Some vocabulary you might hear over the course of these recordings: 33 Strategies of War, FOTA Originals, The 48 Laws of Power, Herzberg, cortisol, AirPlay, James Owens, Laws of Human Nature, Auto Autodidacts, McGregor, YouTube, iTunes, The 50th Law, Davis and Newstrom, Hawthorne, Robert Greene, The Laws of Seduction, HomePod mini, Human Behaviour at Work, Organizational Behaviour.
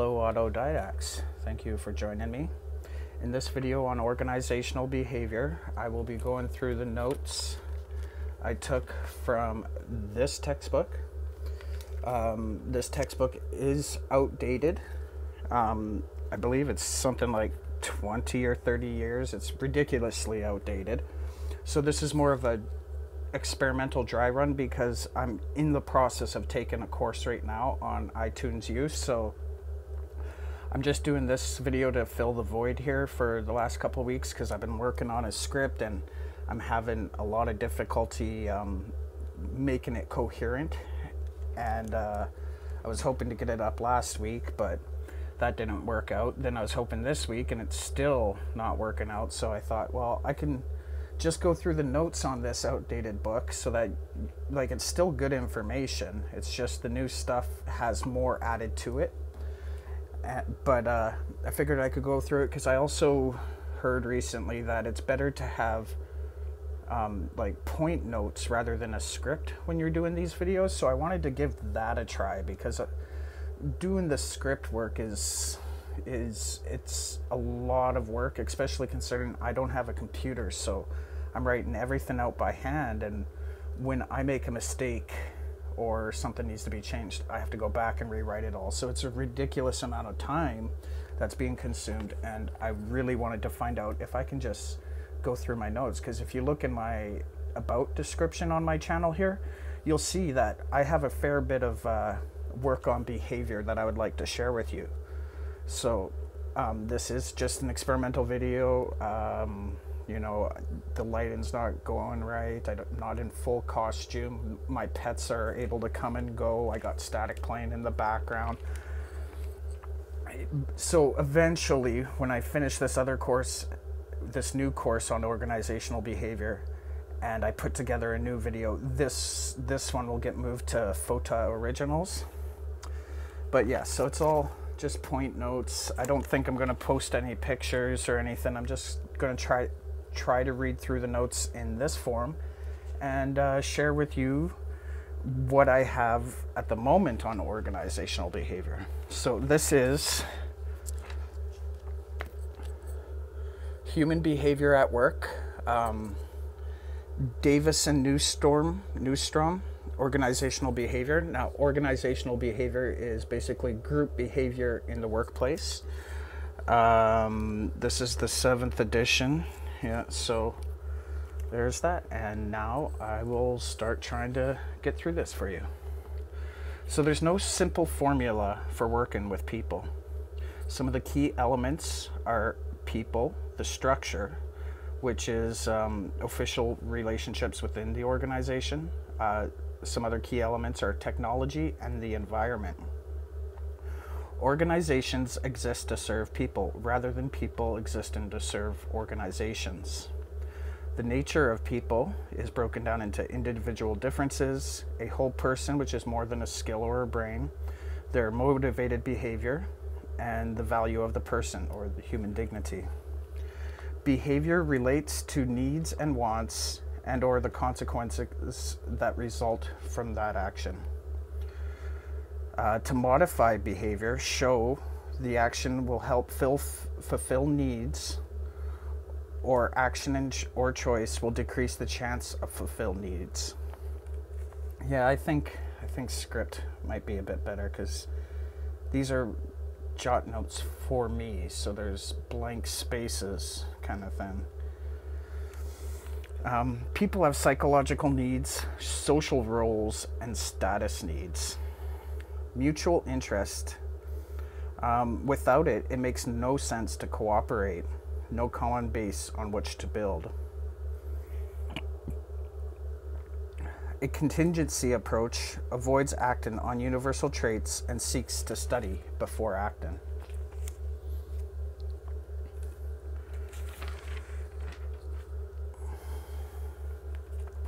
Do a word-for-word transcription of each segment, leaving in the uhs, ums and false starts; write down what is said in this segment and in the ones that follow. Hello Autodidacts, thank you for joining me. In this video on organizational behavior, I will be going through the notes I took from this textbook. Um, this textbook is outdated. Um, I believe it's something like twenty or thirty years. It's ridiculously outdated. So this is more of a experimental dry run because I'm in the process of taking a course right now on iTunes use. So I'm just doing this video to fill the void here for the last couple of weeks because I've been working on a script and I'm having a lot of difficulty um, making it coherent. And uh, I was hoping to get it up last week, but that didn't work out. Then I was hoping this week and it's still not working out. So I thought, well, I can just go through the notes on this outdated book so that, like, it's still good information. It's just the new stuff has more added to it. But uh, I figured I could go through it because I also heard recently that it's better to have Um, like point notes rather than a script when you're doing these videos. So I wanted to give that a try because doing the script work is is it's a lot of work, especially considering I don't have a computer, so I'm writing everything out by hand, and when I make a mistake or something needs to be changed, I have to go back and rewrite it all. So it's a ridiculous amount of time that's being consumed, and I really wanted to find out if I can just go through my notes, because if you look in my about description on my channel here, you'll see that I have a fair bit of uh, work on behavior that I would like to share with you. So um, this is just an experimental video. Um, you know, the lighting's not going right. I'm not in full costume. My pets are able to come and go. I got static playing in the background. So eventually, when I finish this other course, this new course on organizational behavior, and I put together a new video, this this one will get moved to FOTA Originals. But yeah, so it's all just point notes. I don't think I'm going to post any pictures or anything. I'm just going to try try to read through the notes in this form and uh, share with you what I have at the moment on organizational behavior. So this is Human Behaviour at Work, um, Davis and Newstrom, Newstrom, Organizational Behaviour. Now, organizational behaviour is basically group behaviour in the workplace. Um, this is the seventh edition. Yeah, so there's that. And now I will start trying to get through this for you. So there's no simple formula for working with people. Some of the key elements are people, the structure, which is um, official relationships within the organization. Uh, some other key elements are technology and the environment. Organizations exist to serve people rather than people existing to serve organizations. The nature of people is broken down into individual differences, a whole person, which is more than a skill or a brain, their motivated behavior, and the value of the person or the human dignity. Behavior relates to needs and wants and or the consequences that result from that action. Uh, to modify behavior, show the action will help fill, fulfill needs, or action and ch or choice will decrease the chance of fulfill needs. Yeah, I think, I think script might be a bit better because these are jot notes for me, so there's blank spaces kind of thing. Um, people have psychological needs, social roles, and status needs. Mutual interest. Um, without it, it makes no sense to cooperate. No common base on which to build. A contingency approach avoids acting on universal traits and seeks to study before acting.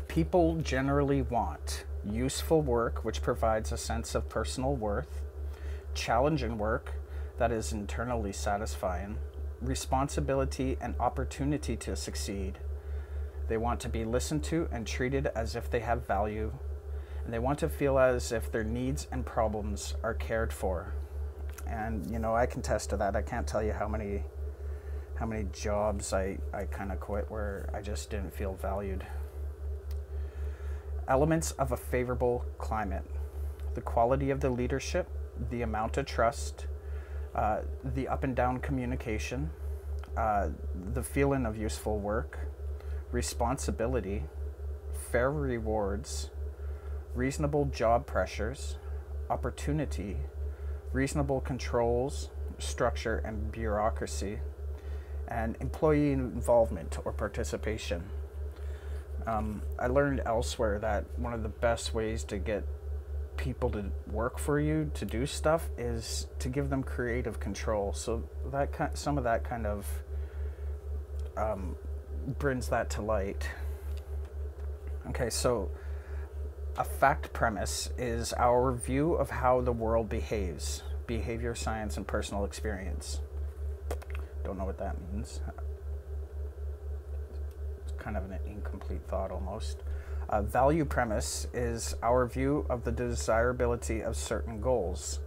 People generally want useful work, which provides a sense of personal worth, challenging work that is internally satisfying, responsibility and opportunity to succeed. They want to be listened to and treated as if they have value, and they want to feel as if their needs and problems are cared for. And, you know, I can attest to that. I can't tell you how many how many jobs I, I kind of quit where I just didn't feel valued. Elements of a favorable climate: the quality of the leadership, the amount of trust, uh, the up and down communication, uh, the feeling of useful work, responsibility, fair rewards, reasonable job pressures, opportunity, reasonable controls, structure and bureaucracy, and employee involvement or participation. Um, I learned elsewhere that one of the best ways to get people to work for you, to do stuff, is to give them creative control. So that kind, some of that kind of um, brings that to light. Okay, so a fact premise is our view of how the world behaves, behavior science and personal experience. Don't know what that means. It's kind of an incomplete thought almost. A value premise is our view of the desirability of certain goals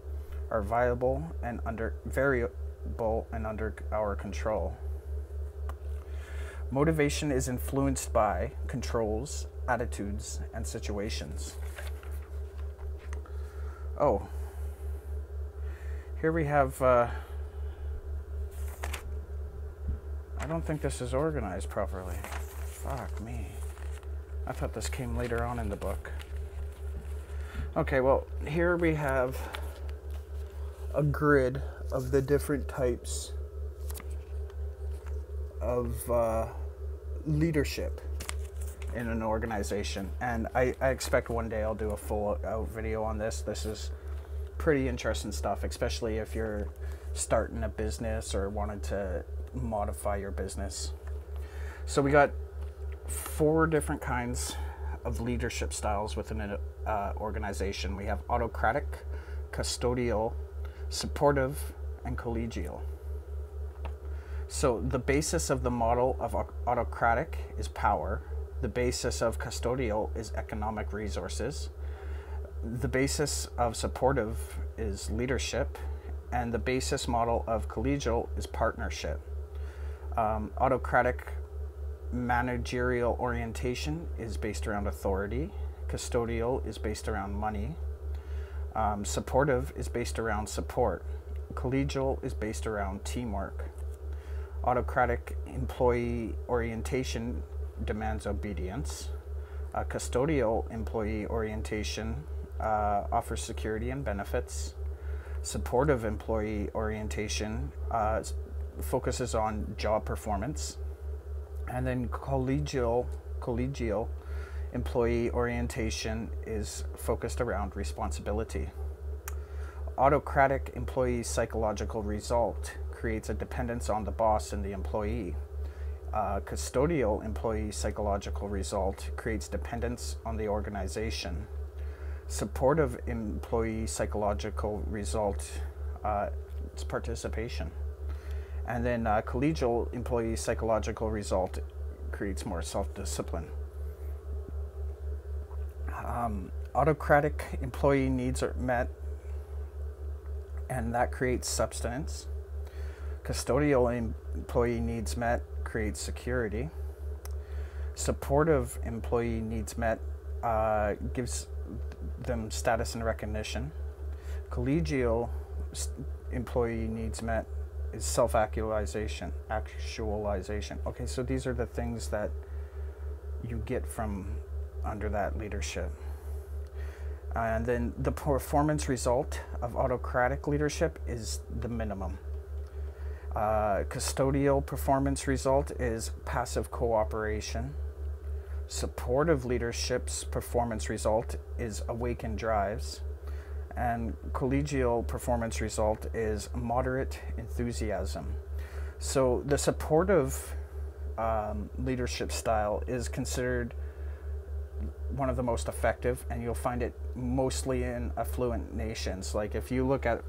are viable and under variable and under our control. Motivation is influenced by controls, attitudes, and situations. Oh, here we have, uh, I don't think this is organized properly. Fuck me. I thought this came later on in the book. Okay, well, here we have a grid of the different types of uh, leadership in an organization. And I, I expect one day I'll do a full-out video on this. This is pretty interesting stuff, especially if you're starting a business or wanted to modify your business. So we got four different kinds of leadership styles within an uh, organization. We have autocratic, custodial, supportive, and collegial. So the basis of the model of autocratic is power. The basis of custodial is economic resources. The basis of supportive is leadership. And the basis model of collegial is partnership. Um, autocratic managerial orientation is based around authority. Custodial is based around money. Um, supportive is based around support. Collegial is based around teamwork. Autocratic employee orientation demands obedience. Uh, custodial employee orientation uh, offers security and benefits. Supportive employee orientation uh, focuses on job performance. And then collegial, collegial employee orientation is focused around responsibility. Autocratic employee psychological result creates a dependence on the boss and the employee. Uh, custodial employee psychological result creates dependence on the organization. Supportive employee psychological result uh, is participation. And then uh, collegial employee psychological result creates more self-discipline. Um, autocratic employee needs are met, and that creates substance. Custodial employee needs met creates security. Supportive employee needs met uh, gives them status and recognition. Collegial employee needs met is self-actualization, actualization. Okay, so these are the things that you get from under that leadership. And then the performance result of autocratic leadership is the minimum. Uh, custodial performance result is passive cooperation. Supportive leadership's performance result is awakened drives. And collegial performance result is moderate enthusiasm. So the supportive um, leadership style is considered one of the most effective, and you'll find it mostly in affluent nations. Like if you look at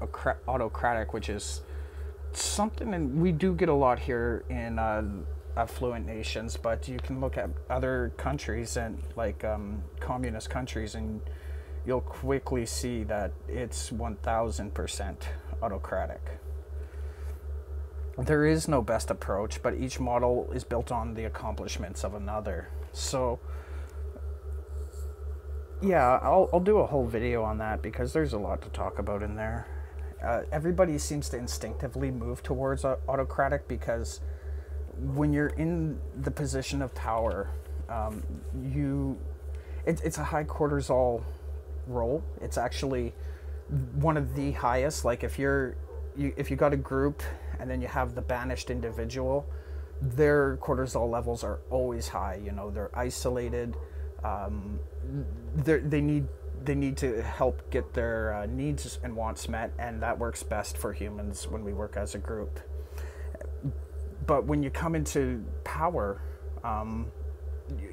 autocratic, which is something, and we do get a lot here in uh, affluent nations, but you can look at other countries and like um, communist countries, and you'll quickly see that it's one thousand percent autocratic. There is no best approach, but each model is built on the accomplishments of another. So yeah, I'll, I'll do a whole video on that because there's a lot to talk about in there. Uh, everybody seems to instinctively move towards autocratic because when you're in the position of power, um, you it, it's a high cortisol role. It's actually one of the highest. Like if you're you, if you got a group and then you have the banished individual, their cortisol levels are always high. You know, they're isolated. Um, they're, they need they need to help get their uh, needs and wants met, and that works best for humans when we work as a group. But when you come into power, um,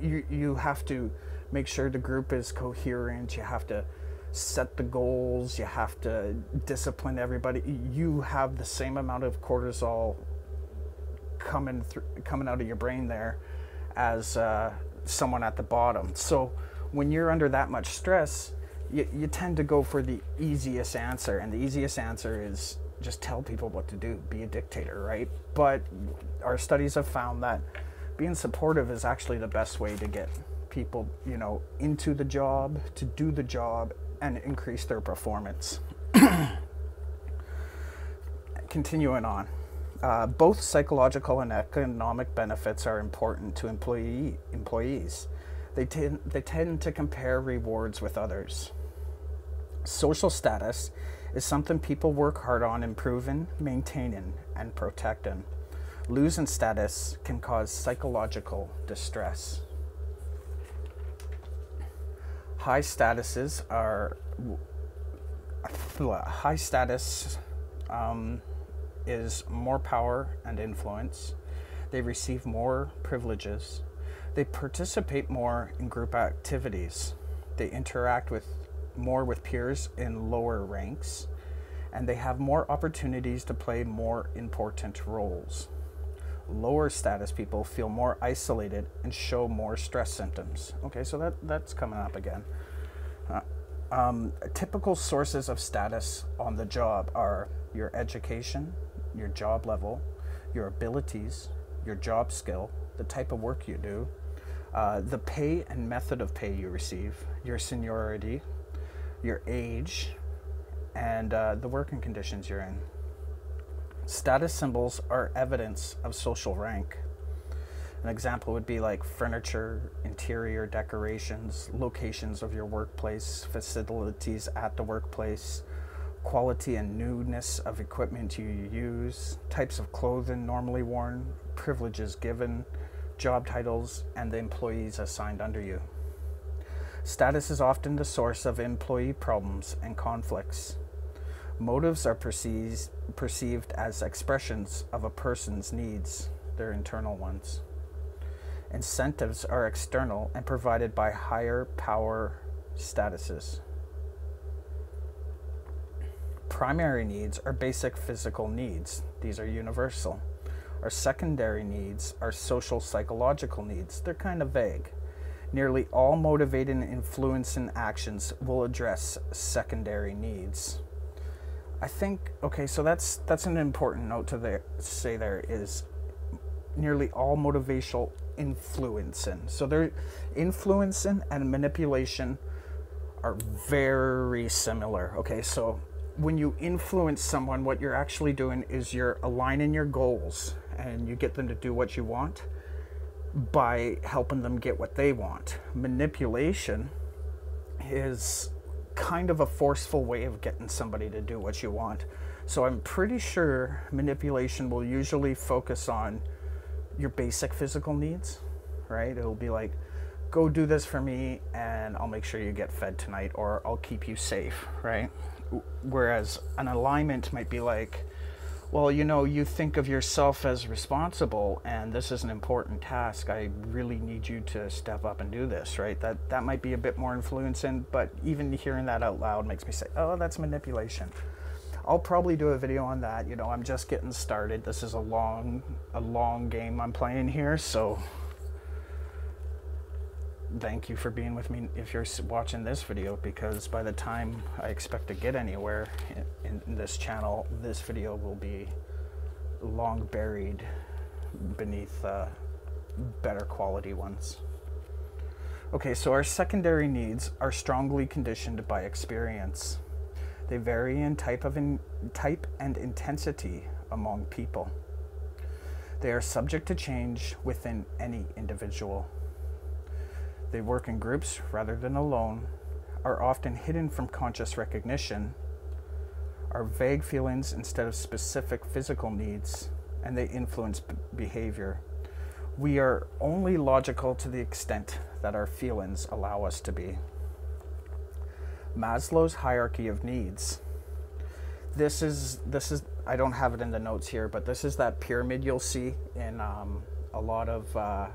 you you have to make sure the group is coherent. You have to set the goals. You have to discipline everybody. You have the same amount of cortisol coming through, coming out of your brain there as uh, someone at the bottom. So when you're under that much stress, you, you tend to go for the easiest answer, and the easiest answer is just tell people what to do, be a dictator, right? But our studies have found that being supportive is actually the best way to get people, you know, into the job, to do the job, and increase their performance. Continuing on, uh, both psychological and economic benefits are important to employee employees. They tend they tend to compare rewards with others. Social status is something people work hard on improving, maintaining, and protecting. Losing status can cause psychological distress. High statuses are high status um, is more power and influence. They receive more privileges. They participate more in group activities. They interact with more with peers in lower ranks, and they have more opportunities to play more important roles. Lower status people feel more isolated and show more stress symptoms. Okay, so that, that's coming up again. Uh, um, typical sources of status on the job are your education, your job level, your abilities, your job skill, the type of work you do, uh, the pay and method of pay you receive, your seniority, your age, and uh, the working conditions you're in. Status symbols are evidence of social rank. An example would be like furniture, interior decorations, locations of your workplace, facilities at the workplace, quality and newness of equipment you use, types of clothing normally worn, privileges given, job titles, and the employees assigned under you. Status is often the source of employee problems and conflicts. Motives are perceived, perceived as expressions of a person's needs, their internal ones. Incentives are external and provided by higher power statuses. Primary needs are basic physical needs. These are universal. Our secondary needs are social psychological needs. They're kind of vague. Nearly all motivating and influencing actions will address secondary needs. I think, okay, so that's that's an important note to there, say there is nearly all motivational influencing. So there, influencing and manipulation are very similar. Okay, so when you influence someone, what you're actually doing is you're aligning your goals and you get them to do what you want by helping them get what they want. Manipulation is kind of a forceful way of getting somebody to do what you want. So I'm pretty sure manipulation will usually focus on your basic physical needs, right? It'll be like, go do this for me and I'll make sure you get fed tonight, or I'll keep you safe, right? Whereas an alignment might be like, well, you know, you think of yourself as responsible and this is an important task. I really need you to step up and do this, right? That that might be a bit more influencing, but even hearing that out loud makes me say, oh, that's manipulation. I'll probably do a video on that. You know, I'm just getting started. This is a long, a long game I'm playing here. So thank you for being with me if you're watching this video, because by the time I expect to get anywhere in, in this channel, this video will be long buried beneath uh, better quality ones. Okay, so our secondary needs are strongly conditioned by experience. They vary in type, of in, type and intensity among people. They are subject to change within any individual. They work in groups rather than alone, are often hidden from conscious recognition, are vague feelings instead of specific physical needs, and they influence b- behavior. We are only logical to the extent that our feelings allow us to be. Maslow's hierarchy of needs. This is, this is, I don't have it in the notes here, but this is that pyramid you'll see in um, a lot of uh,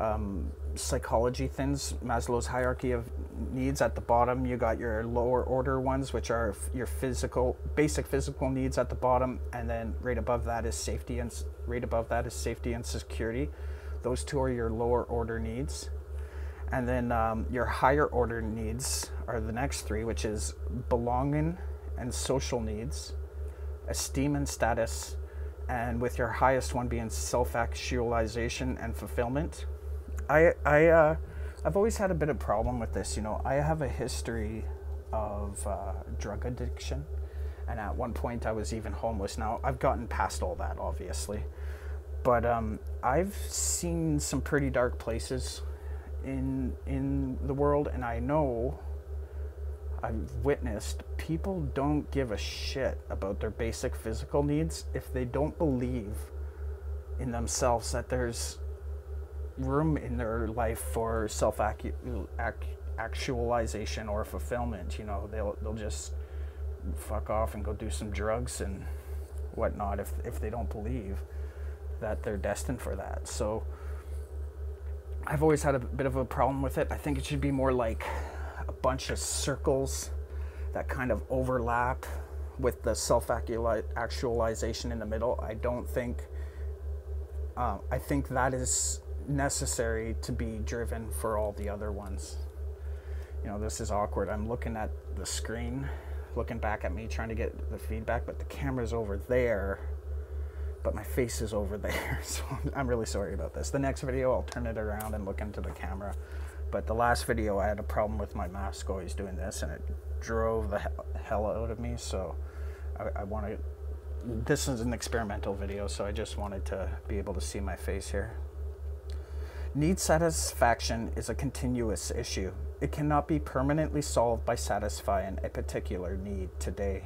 um, psychology things. Maslow's hierarchy of needs. At the bottom, you got your lower order ones, which are your physical, basic physical needs at the bottom, and then right above that is safety and right above that is safety and security. Those two are your lower order needs. And then um, your higher order needs are the next three, which is belonging and social needs, esteem and status, and with your highest one being self-actualization and fulfillment. I, I, uh, I've always had a bit of problem with this. You know, I have a history of uh, drug addiction, and at one point I was even homeless. Now, I've gotten past all that, obviously, but um, I've seen some pretty dark places in in the world, and I know I've witnessed people don't give a shit about their basic physical needs if they don't believe in themselves that there's room in their life for self-actualization or fulfillment. You know, they'll they'll just fuck off and go do some drugs and whatnot if if they don't believe that they're destined for that. So I've always had a bit of a problem with it. I think it should be more like a bunch of circles that kind of overlap with the self-actualization in the middle. I don't think, um, I think that is necessary to be driven for all the other ones. You know, this is awkward. I'm looking at the screen, looking back at me, trying to get the feedback, but the camera's over there, but my face is over there, so I'm really sorry about this. The next video, I'll turn it around and look into the camera. But the last video, I had a problem with my mask always doing this, and it drove the hell out of me, so I, I want to, this is an experimental video, so I just wanted to be able to see my face here. Need satisfaction is a continuous issue. It cannot be permanently solved by satisfying a particular need today.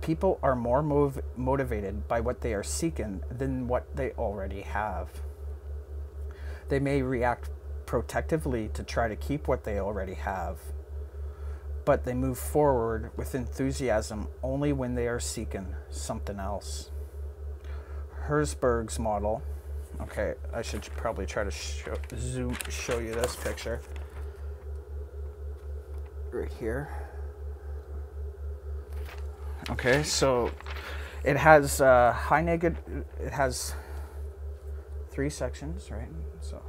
People are more mov- motivated by what they are seeking than what they already have. They may react protectively to try to keep what they already have, but they move forward with enthusiasm only when they are seeking something else. Herzberg's model. Okay, I should probably try to show, zoom, show you this picture right here. Okay, so it has uh, high negative, it has three sections, right? So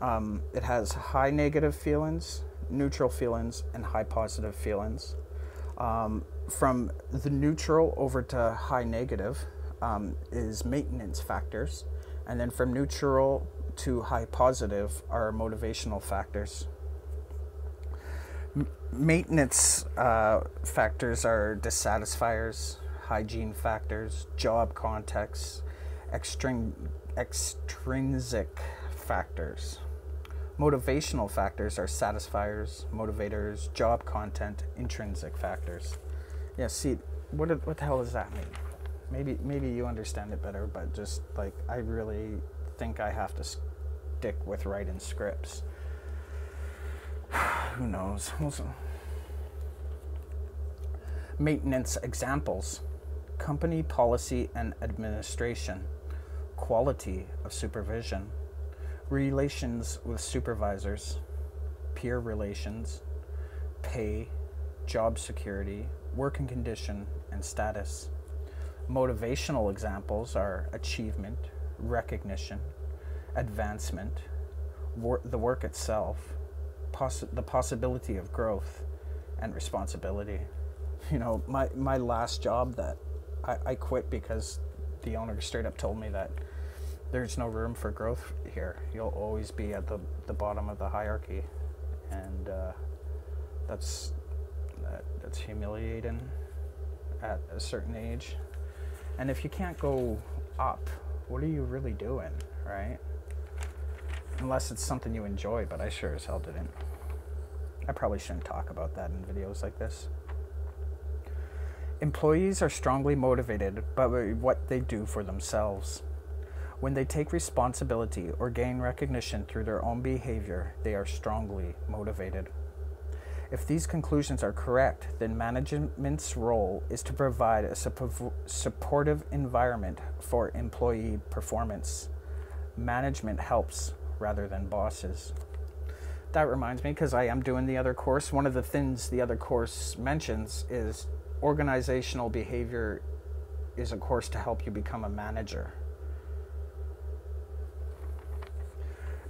um, it has high negative feelings, neutral feelings, and high positive feelings. Um, from the neutral over to high negative um, is maintenance factors. And then from neutral to high positive are motivational factors. Maintenance uh, factors are dissatisfiers, hygiene factors, job contexts, extrin extrinsic factors. Motivational factors are satisfiers, motivators, job content, intrinsic factors. Yeah, see, what, what the hell does that mean? Maybe, maybe you understand it better, but just like, I really think I have to stick with writing scripts. Who knows? Also, maintenance examples: company policy and administration, quality of supervision, relations with supervisors, peer relations, pay, job security, working condition, and status. Motivational examples are achievement, recognition, advancement, wor the work itself, poss the possibility of growth and responsibility. You know, my, my last job that I, I quit because the owner straight up told me that there's no room for growth here. You'll always be at the, the bottom of the hierarchy. And uh, that's, that, that's humiliating at a certain age. And if you can't go up, what are you really doing, right? Unless it's something you enjoy, but I sure as hell didn't. I probably shouldn't talk about that in videos like this. Employees are strongly motivated by what they do for themselves. When they take responsibility or gain recognition through their own behavior, they are strongly motivated. If these conclusions are correct, then management's role is to provide a supportive environment for employee performance. Management helps rather than bosses. That reminds me, because I am doing the other course, one of the things the other course mentions is organizational behavior is a course to help you become a manager.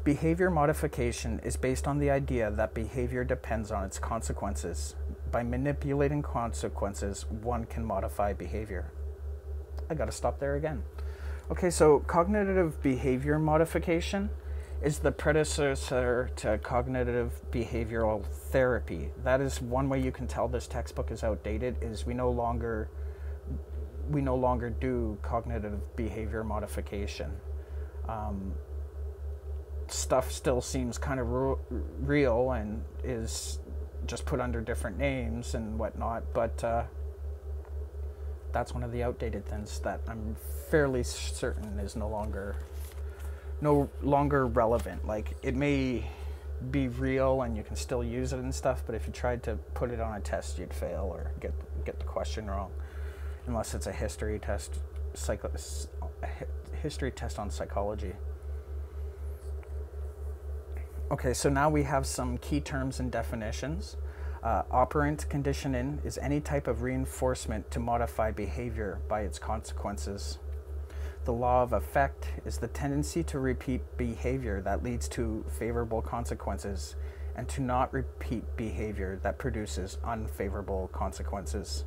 Behavior modification is based on the idea that behavior depends on its consequences. By manipulating consequences, one can modify behavior. I gotta stop there again. Okay, so cognitive behavior modification is the predecessor to cognitive behavioral therapy. That is one way you can tell this textbook is outdated, is we no longer, we no longer do cognitive behavior modification. Um, stuff still seems kind of real and is just put under different names and whatnot, but uh, that's one of the outdated things that I'm fairly certain is no longer no longer relevant. Like, it may be real and you can still use it and stuff, but if you tried to put it on a test, you'd fail or get get the question wrong, unless it's a history test, psycho a history test on psychology. Okay, so now we have some key terms and definitions. Uh, operant conditioning is any type of reinforcement to modify behavior by its consequences. The law of effect is the tendency to repeat behavior that leads to favorable consequences and to not repeat behavior that produces unfavorable consequences.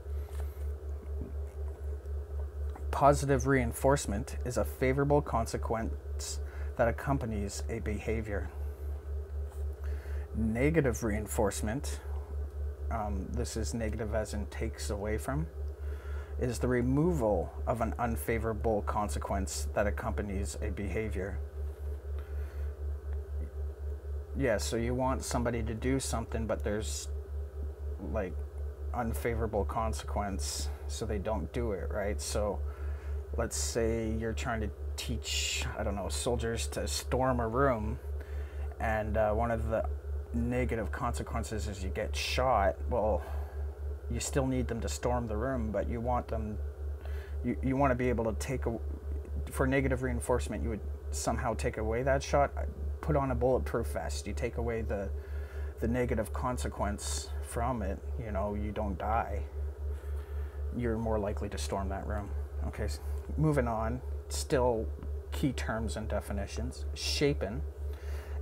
Positive reinforcement is a favorable consequence that accompanies a behavior. Negative reinforcement, um, this is negative as in takes away from, is the removal of an unfavorable consequence that accompanies a behavior. Yeah, so you want somebody to do something, but there's like unfavorable consequence, so they don't do it, right? So let's say you're trying to teach, I don't know, soldiers to storm a room, and uh, one of the negative consequences is you get shot. Well, you still need them to storm the room, but you want them, you, you want to be able to take a, for negative reinforcement, you would somehow take away that shot. Put on a bulletproof vest. You take away the the negative consequence from it. You know, you don't die. You're more likely to storm that room. Okay, so moving on. Still key terms and definitions. Shaping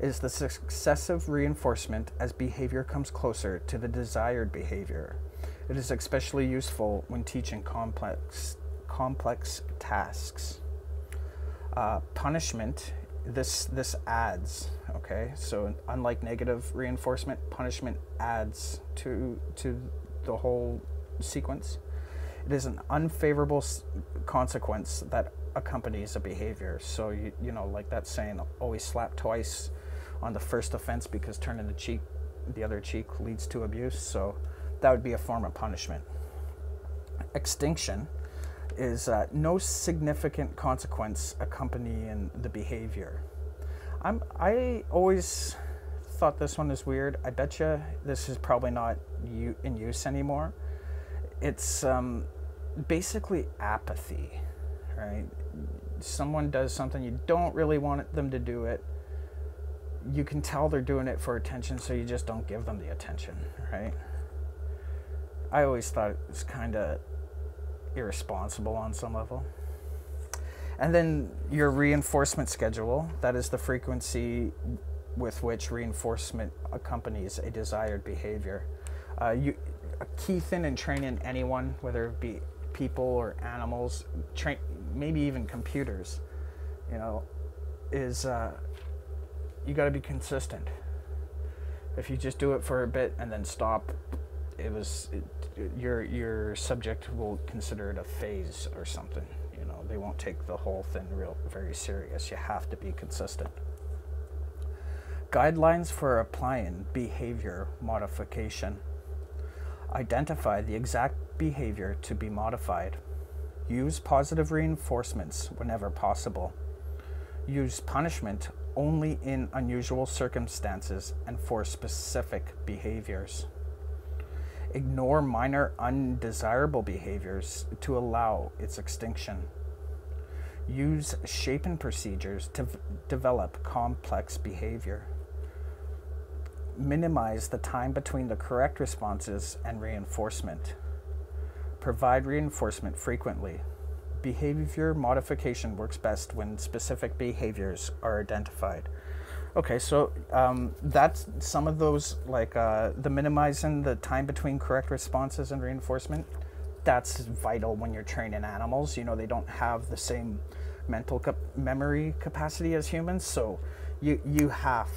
is the successive reinforcement as behavior comes closer to the desired behavior. It is especially useful when teaching complex, complex tasks. Uh, punishment, this, this adds, okay? So unlike negative reinforcement, punishment adds to, to the whole sequence. It is an unfavorable consequence that accompanies a behavior. So, you, you know, like that saying, always slap twice on the first offense, because turning the cheek, the other cheek, leads to abuse. So that would be a form of punishment. Extinction is uh, no significant consequence accompanying the behavior. I'm, I always thought this one is weird. I bet you this is probably not in use anymore. It's um, basically apathy, right? Someone does something, you don't really want them to do it. You can tell they're doing it for attention, so you just don't give them the attention, right? I always thought it was kind of irresponsible on some level. And then your reinforcement schedule, that is the frequency with which reinforcement accompanies a desired behavior. Uh, you, a key thing in training anyone, whether it be people or animals, train, maybe even computers, you know, is uh, you got to be consistent. If you just do it for a bit and then stop, it was it, your your subject will consider it a phase or something. You know, they won't take the whole thing real very serious. You have to be consistent. Guidelines for applying behavior modification. Identify the exact behavior to be modified. Use positive reinforcements whenever possible. Use punishment only in unusual circumstances and for specific behaviors. Ignore minor undesirable behaviors to allow its extinction. Use shaping procedures to develop complex behavior. Minimize the time between the correct responses and reinforcement. Provide reinforcement frequently. Behavior modification works best when specific behaviors are identified. Okay, so um, that's some of those, like uh, the minimizing the time between correct responses and reinforcement. That's vital when you're training animals. You know, they don't have the same mental cap memory capacity as humans, so you, you have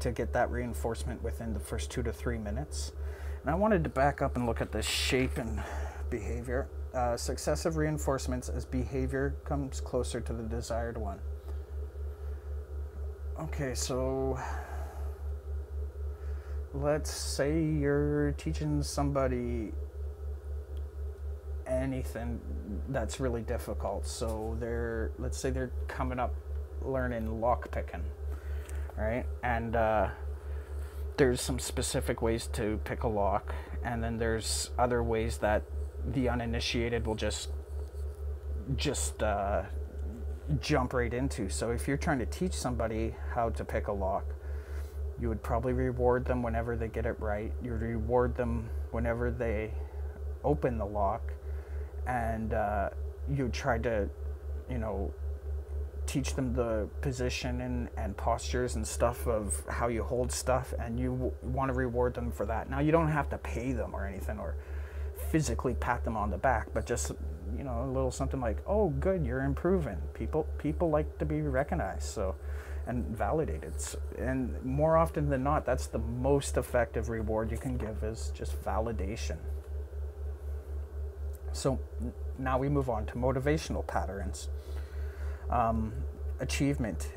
to get that reinforcement within the first two to three minutes. And I wanted to back up and look at this shape and behavior. Uh, successive reinforcements as behavior comes closer to the desired one. Okay, so let's say you're teaching somebody anything that's really difficult. So they're, let's say they're coming up learning lock picking, right? And uh, there's some specific ways to pick a lock, and then there's other ways that the uninitiated will just just uh, jump right into. So if you're trying to teach somebody how to pick a lock, you would probably reward them whenever they get it right. You would reward them whenever they open the lock, and uh, you try to, you know, teach them the position and, and postures and stuff of how you hold stuff, and you w want to reward them for that. Now, you don't have to pay them or anything, or physically pat them on the back, but just, you know, a little something like, oh, good, you're improving. People people like to be recognized, so, and validated. So, and more often than not, that's the most effective reward you can give, is just validation. So now we move on to motivational patterns. Um, achievement,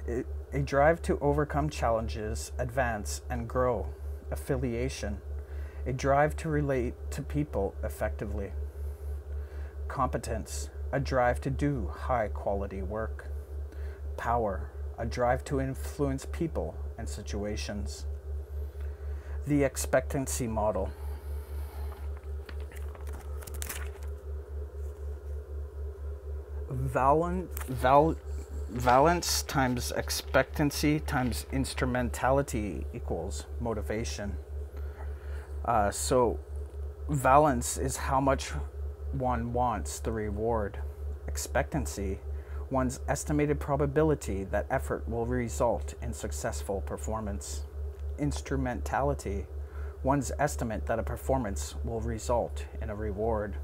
a drive to overcome challenges, advance, and grow. Affiliation, a drive to relate to people effectively. Competence, a drive to do high-quality work. Power, a drive to influence people and situations. The expectancy model. Valen, val, valence times expectancy times instrumentality equals motivation. Uh, so valence is how much one wants the reward. Expectancy, one's estimated probability that effort will result in successful performance. Instrumentality, one's estimate that a performance will result in a reward.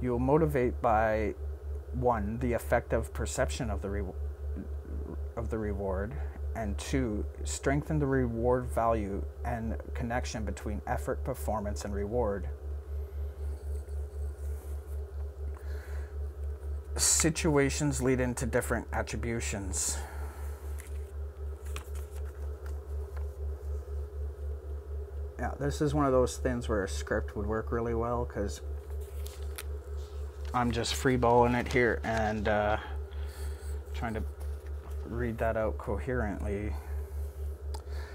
You will motivate by, one, the effective perception of the re of the reward, and two, strengthen the reward value and connection between effort, performance, and reward. Situations lead into different attributions. Now, this is one of those things where a script would work really well, because I'm just freeballing it here and uh, trying to read that out coherently.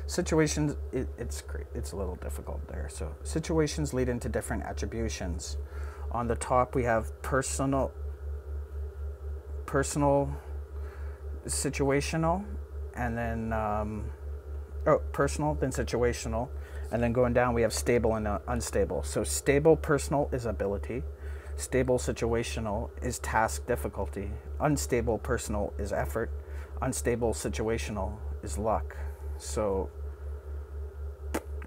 Situations, it, it's great. It's a little difficult there. So situations lead into different attributions. On the top, we have personal, personal, situational, and then um, oh, personal, then situational, and then going down, we have stable and uh, unstable. So stable personal is ability. Stable situational is task difficulty. Unstable personal is effort. Unstable situational is luck. So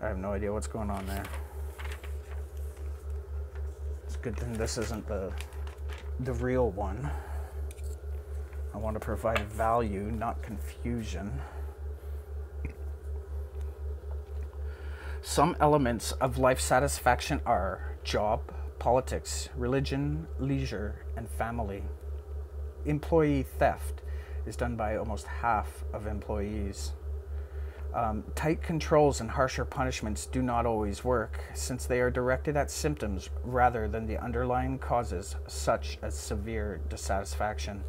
I have no idea what's going on there. It's a good thing this isn't the the real one. I want to provide value, not confusion. Some elements of life satisfaction are job, politics, religion, leisure, and family. Employee theft is done by almost half of employees. Um, tight controls and harsher punishments do not always work, since they are directed at symptoms rather than the underlying causes, such as severe dissatisfaction.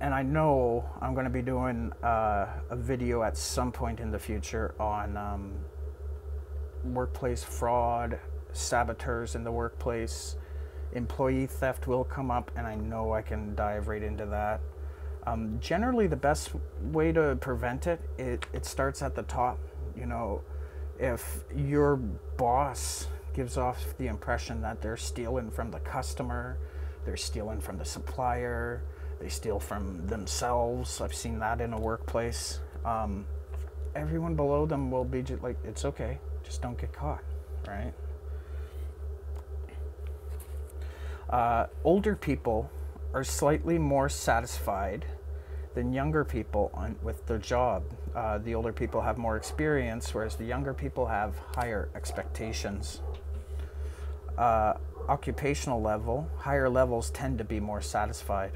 And I know I'm going to be doing uh, a video at some point in the future on um, workplace fraud, saboteurs in the workplace. Employee theft will come up, and I know I can dive right into that. Um, generally, the best way to prevent it, it, it starts at the top. You know, if your boss gives off the impression that they're stealing from the customer, they're stealing from the supplier, they steal from themselves. I've seen that in a workplace. Um, everyone below them will be just like, it's okay, just don't get caught, right? Uh, older people are slightly more satisfied than younger people on, with their job. Uh, the older people have more experience, whereas the younger people have higher expectations. Uh, occupational level, higher levels tend to be more satisfied.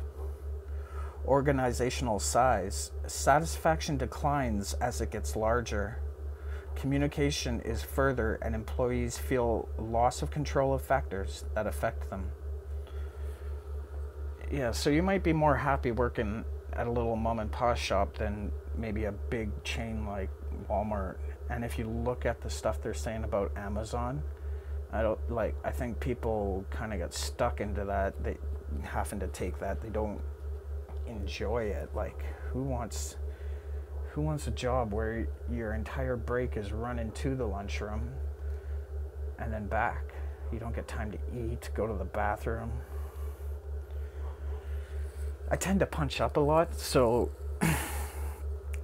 Organizational size, satisfaction declines as it gets larger. Communication is further, and employees feel loss of control of factors that affect them. Yeah, so you might be more happy working at a little mom and pop shop than maybe a big chain like Walmart. And if you look at the stuff they're saying about Amazon, I don't like. I think people kind of get stuck into that. They having to take that. They don't enjoy it. Like, who wants who wants a job where your entire break is running to the lunchroom and then back? You don't get time to eat, go to the bathroom. I tend to punch up a lot, so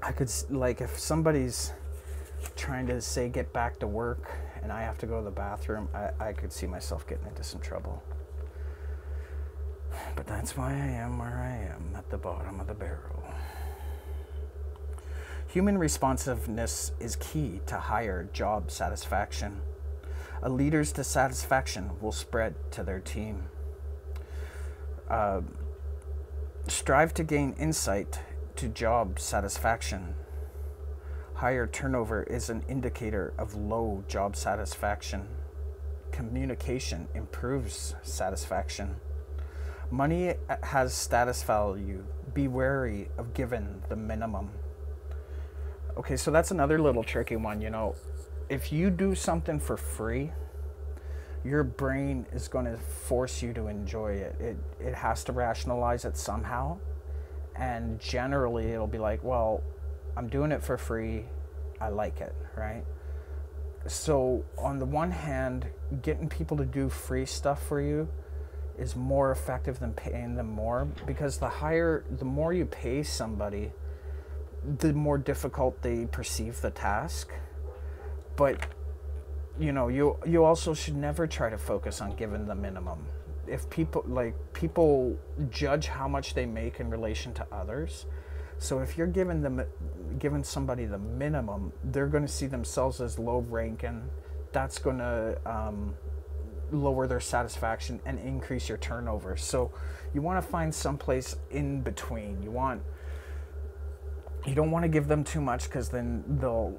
I could, like, if somebody's trying to say get back to work and I have to go to the bathroom, I, I could see myself getting into some trouble. But that's why I am where I am, at the bottom of the barrel. Human responsiveness is key to higher job satisfaction. A leader's dissatisfaction will spread to their team. Uh, strive to gain insight to job satisfaction. Higher turnover is an indicator of low job satisfaction. Communication improves satisfaction. Money has status value. Be wary of giving the minimum. Okay, so that's another little tricky one, you know. If you do something for free, your brain is going to force you to enjoy it. It it has to rationalize it somehow. And generally, it'll be like, well, I'm doing it for free. I like it, right? So on the one hand, getting people to do free stuff for you is more effective than paying them more, because the higher, the more you pay somebody, the more difficult they perceive the task. But you know, you you also should never try to focus on giving the minimum. If people like people judge how much they make in relation to others, so if you're giving them giving somebody the minimum, they're going to see themselves as low ranking. That's going to um, lower their satisfaction and increase your turnover. So you want to find someplace in between. You want you don't want to give them too much, because then they'll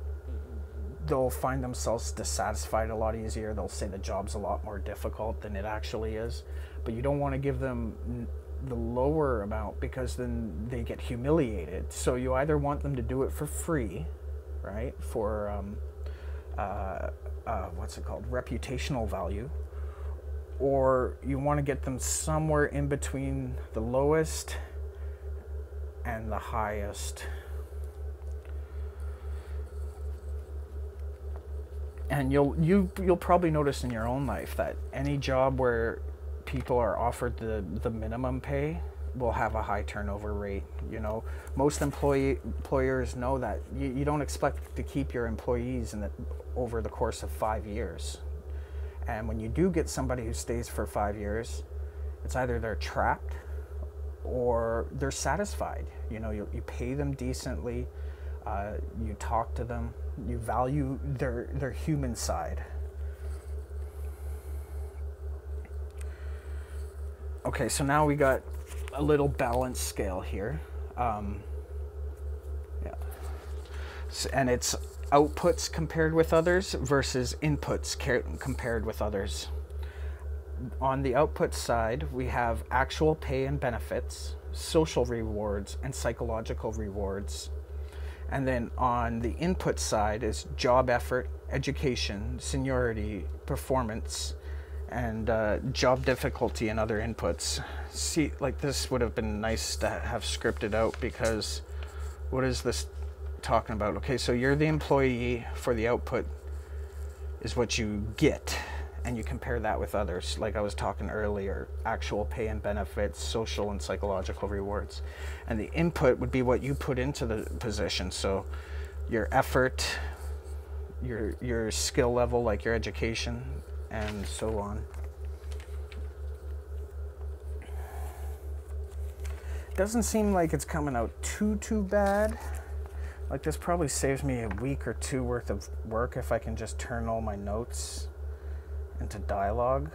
they'll find themselves dissatisfied a lot easier. They'll say the job's a lot more difficult than it actually is. But you don't want to give them the lower amount, because then they get humiliated. So you either want them to do it for free, right? For um, uh, uh, what's it called? Reputational value. Or you want to get them somewhere in between the lowest and the highest. And you'll you you'll probably notice in your own life that any job where people are offered the the minimum pay will have a high turnover rate. You know, most employee employers know that you, you don't expect to keep your employees in the, over the course of five years. And when you do get somebody who stays for five years, it's either they're trapped or they're satisfied. You know, you, you pay them decently, uh, you talk to them, you value their, their human side. Okay, so now we got a little balance scale here. Um, yeah. And it's outputs compared with others versus inputs compared with others. On the output side, we have actual pay and benefits, social rewards, and psychological rewards. And then on the input side is job effort, education, seniority, performance, and uh, job difficulty and other inputs. See, like this would have been nice to have scripted out, because what is this talking about? Okay, so you're the employee for the output is what you get, and you compare that with others, like I was talking earlier, actual pay and benefits, social and psychological rewards. And the input would be what you put into the position, so your effort, your, your skill level, like your education, and so on. Doesn't seem like it's coming out too, too bad. Like this probably saves me a week or two worth of work if I can just turn all my notes into dialogue.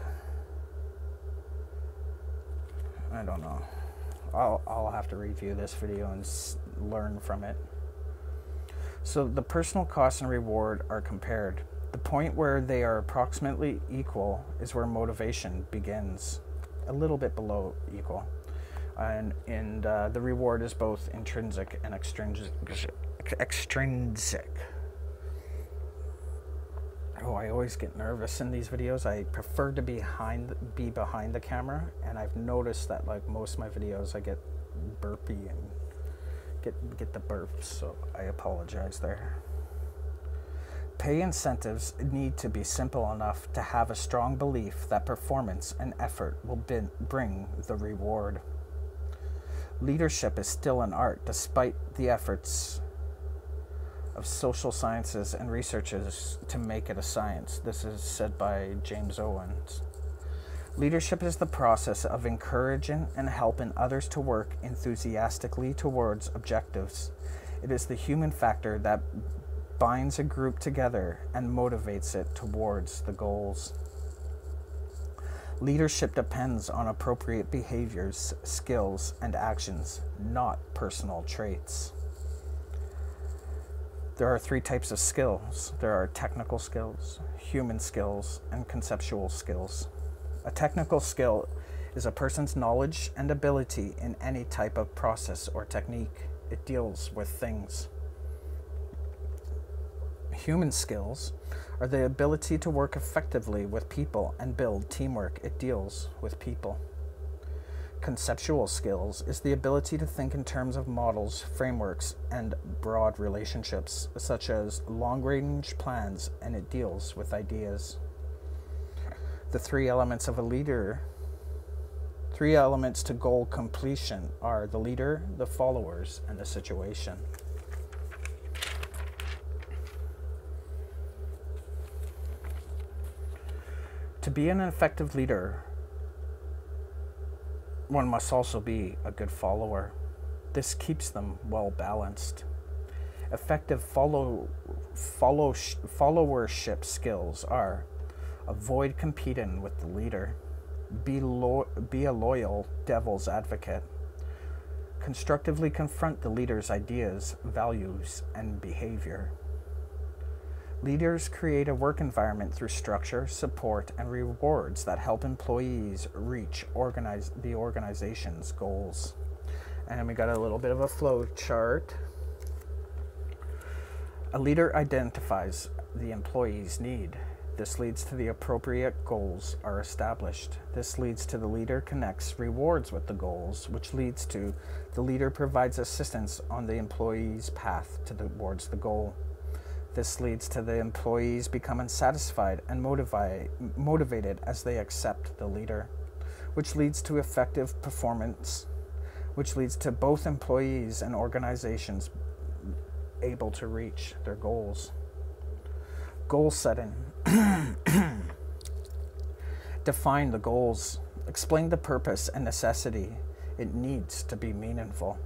I don't know. I'll, I'll have to review this video and s learn from it. So the personal cost and reward are compared. The point where they are approximately equal is where motivation begins, a little bit below equal. And, and uh, the reward is both intrinsic and extrinsic. extrinsic. Oh, I always get nervous in these videos. I prefer to be behind, be behind the camera, and I've noticed that, like most of my videos, I get burpy and get, get the burps, so I apologize there. Pay incentives need to be simple enough to have a strong belief that performance and effort will bring the reward. Leadership is still an art, despite the efforts of social sciences and researchers to make it a science. This is said by James Owens. Leadership is the process of encouraging and helping others to work enthusiastically towards objectives. It is the human factor that binds a group together and motivates it towards the goals. Leadership depends on appropriate behaviors, skills, and actions, not personal traits. There are three types of skills. There are technical skills, human skills, and conceptual skills. A technical skill is a person's knowledge and ability in any type of process or technique. It deals with things. Human skills are the ability to work effectively with people and build teamwork. It deals with people. Conceptual skills is the ability to think in terms of models, frameworks, and broad relationships, such as long-range plans, and it deals with ideas. The three elements of a leader, three elements to goal completion are the leader, the followers, and the situation. To be an effective leader, one must also be a good follower. This keeps them well balanced. Effective follow, follow, followership skills are: avoid competing with the leader, be, lo be a loyal devil's advocate, constructively confront the leader's ideas, values, and behavior. Leaders create a work environment through structure, support, and rewards that help employees reach organize, the organization's goals. And we got a little bit of a flow chart. A leader identifies the employee's need. This leads to the appropriate goals are established. This leads to the leader connects rewards with the goals, which leads to the leader provides assistance on the employee's path towards the goal. This leads to the employees becoming satisfied and motivi- motivated as they accept the leader, which leads to effective performance. which leads to both employees and organizations able to reach their goals. Goal setting. Define the goals. Explain the purpose and necessity. It needs to be meaningful.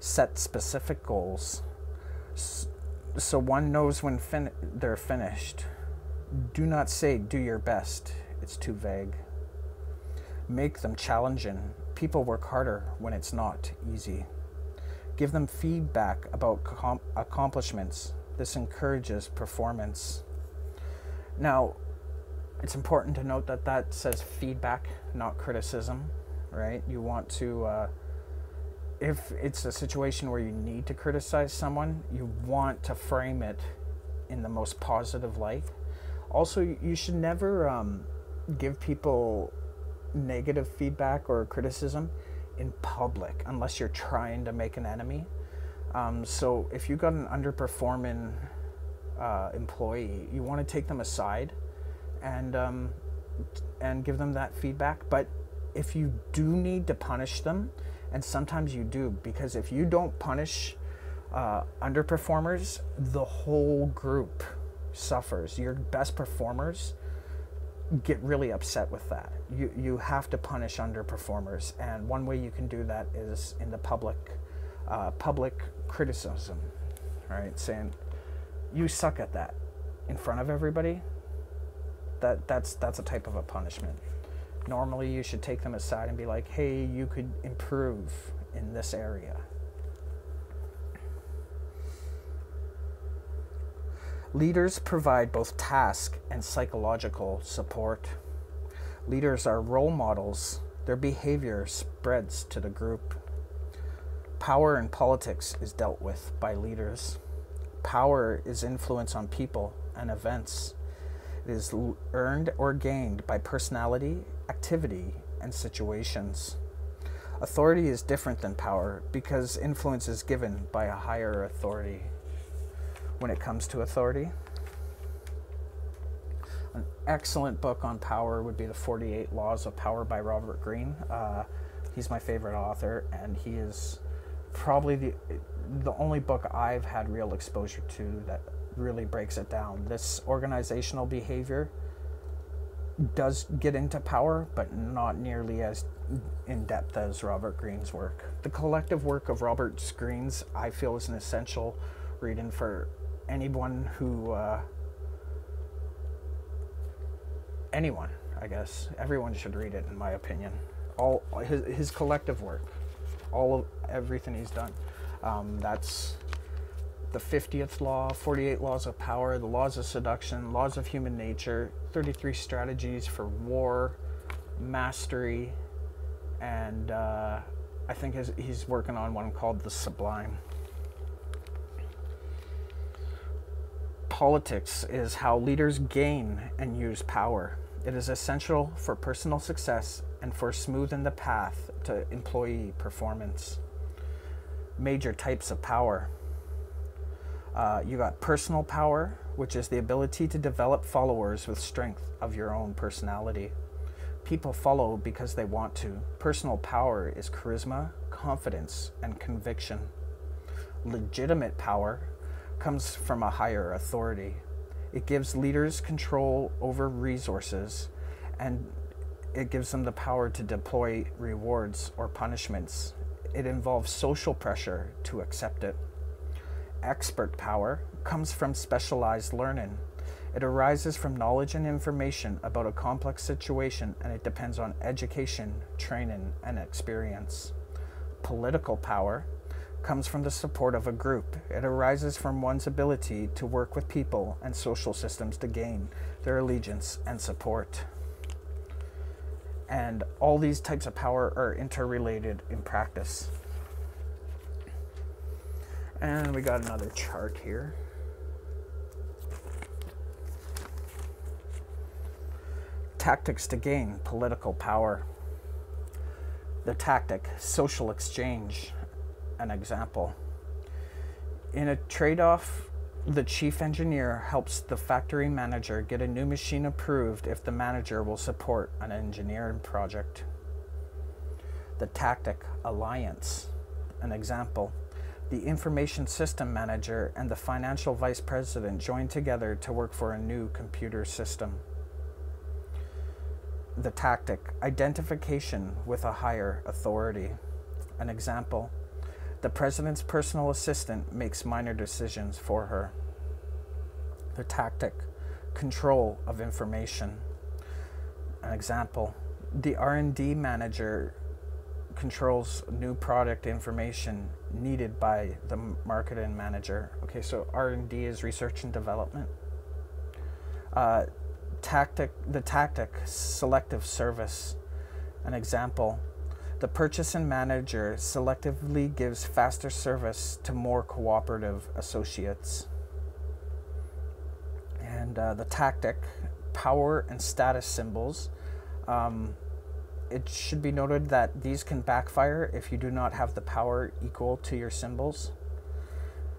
Set specific goals so one knows when fin they're finished. Do not say, do your best. It's too vague. Make them challenging. People work harder when it's not easy. Give them feedback about accomplishments. This encourages performance. Now, it's important to note that that says feedback, not criticism, right? You want to, uh, if it's a situation where you need to criticize someone, you want to frame it in the most positive light. Also, you should never um, give people negative feedback or criticism in public unless you're trying to make an enemy. Um, so if you've got an underperforming uh, employee, you want to take them aside and um, and give them that feedback. But if you do need to punish them, and sometimes you do, because if you don't punish uh, underperformers, the whole group suffers. Your best performers get really upset with that. You, you have to punish underperformers, and one way you can do that is in the public uh, public criticism, right? Saying, you suck at that in front of everybody. That, that's, that's a type of a punishment. Normally you should take them aside and be like, hey, you could improve in this area. Leaders provide both task and psychological support. Leaders are role models. Their behavior spreads to the group. Power in politics is dealt with by leaders. Power is influence on people and events. It is earned or gained by personality, activity, and situations. Authority is different than power because influence is given by a higher authority. When it comes to authority, an excellent book on power would be The forty-eight Laws of Power by Robert Greene. Uh, he's my favorite author, and he is probably the, the only book I've had real exposure to that really breaks it down. This organizational behavior does get into power, but not nearly as in depth as Robert Greene's work. The collective work of Robert Greene's, I feel, is an essential reading for anyone who uh, anyone I guess everyone should read it, in my opinion. All his, his collective work, all of everything he's done, um, that's The fiftieth Law, forty-eight Laws of Power, The Laws of Seduction, Laws of Human Nature, thirty-three Strategies for War, Mastery, and uh, I think his, he's working on one called The Sublime. Politics is how leaders gain and use power. It is essential for personal success and for smoothing the path to employee performance. Major types of power. Uh, you got personal power, which is the ability to develop followers with strength of your own personality. People follow because they want to. Personal power is charisma, confidence, and conviction. Legitimate power comes from a higher authority. It gives leaders control over resources, and it gives them the power to deploy rewards or punishments. It involves social pressure to accept it. Expert power comes from specialized learning. It arises from knowledge and information about a complex situation, and it depends on education, training, and experience. Political power comes from the support of a group. It arises from one's ability to work with people and social systems to gain their allegiance and support. And all these types of power are interrelated in practice. And we got another chart here. Tactics to gain political power. The tactic, social exchange. An example. In a trade-off, the chief engineer helps the factory manager get a new machine approved if the manager will support an engineering project. the tactic alliance. An example, the information system manager and the financial vice president joined together to work for a new computer system. The tactic, identification with a higher authority. An example, the president's personal assistant makes minor decisions for her. The tactic, control of information. An example, the R and D manager controls new product information needed by the marketing manager. Okay, so R and D is research and development. Uh, tactic, the tactic, selective service. An example, the purchasing manager selectively gives faster service to more cooperative associates. And uh, the tactic, power and status symbols. Um, It should be noted that these can backfire if you do not have the power equal to your symbols.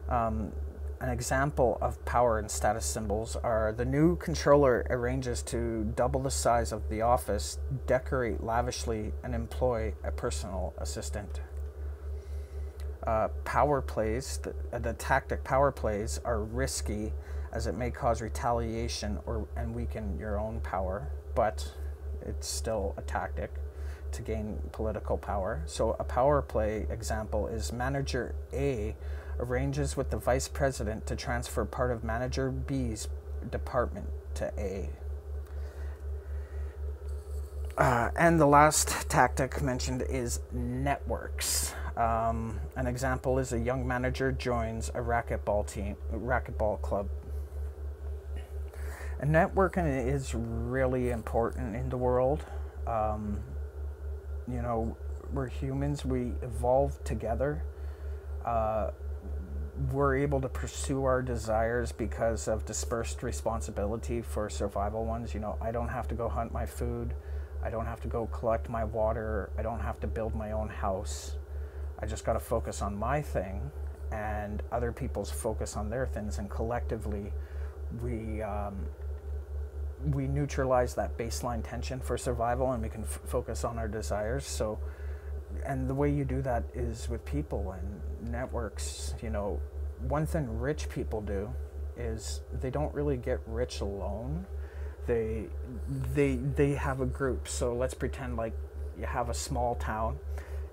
Um, an example of power and status symbols are the new controller arranges to double the size of the office, decorate lavishly, and employ a personal assistant. Uh, power plays, the, the tactic power plays are risky as it may cause retaliation or and weaken your own power, but it's still a tactic to gain political power. So a power play example is manager A arranges with the vice president to transfer part of manager B's department to A. Uh, and the last tactic mentioned is networks. Um, an example is a young manager joins a racquetball team, racquetball club. And networking is really important in the world. Um, you know, we're humans, we evolve together. Uh, we're able to pursue our desires because of dispersed responsibility for survival ones. You know, I don't have to go hunt my food. I don't have to go collect my water. I don't have to build my own house. I just got to focus on my thing, and other people's focus on their things, and collectively we um, we neutralize that baseline tension for survival, and we can f focus on our desires. So, and the way you do that is with people and networks. You know, one thing rich people do is they don't really get rich alone. They, they, they have a group. So let's pretend like you have a small town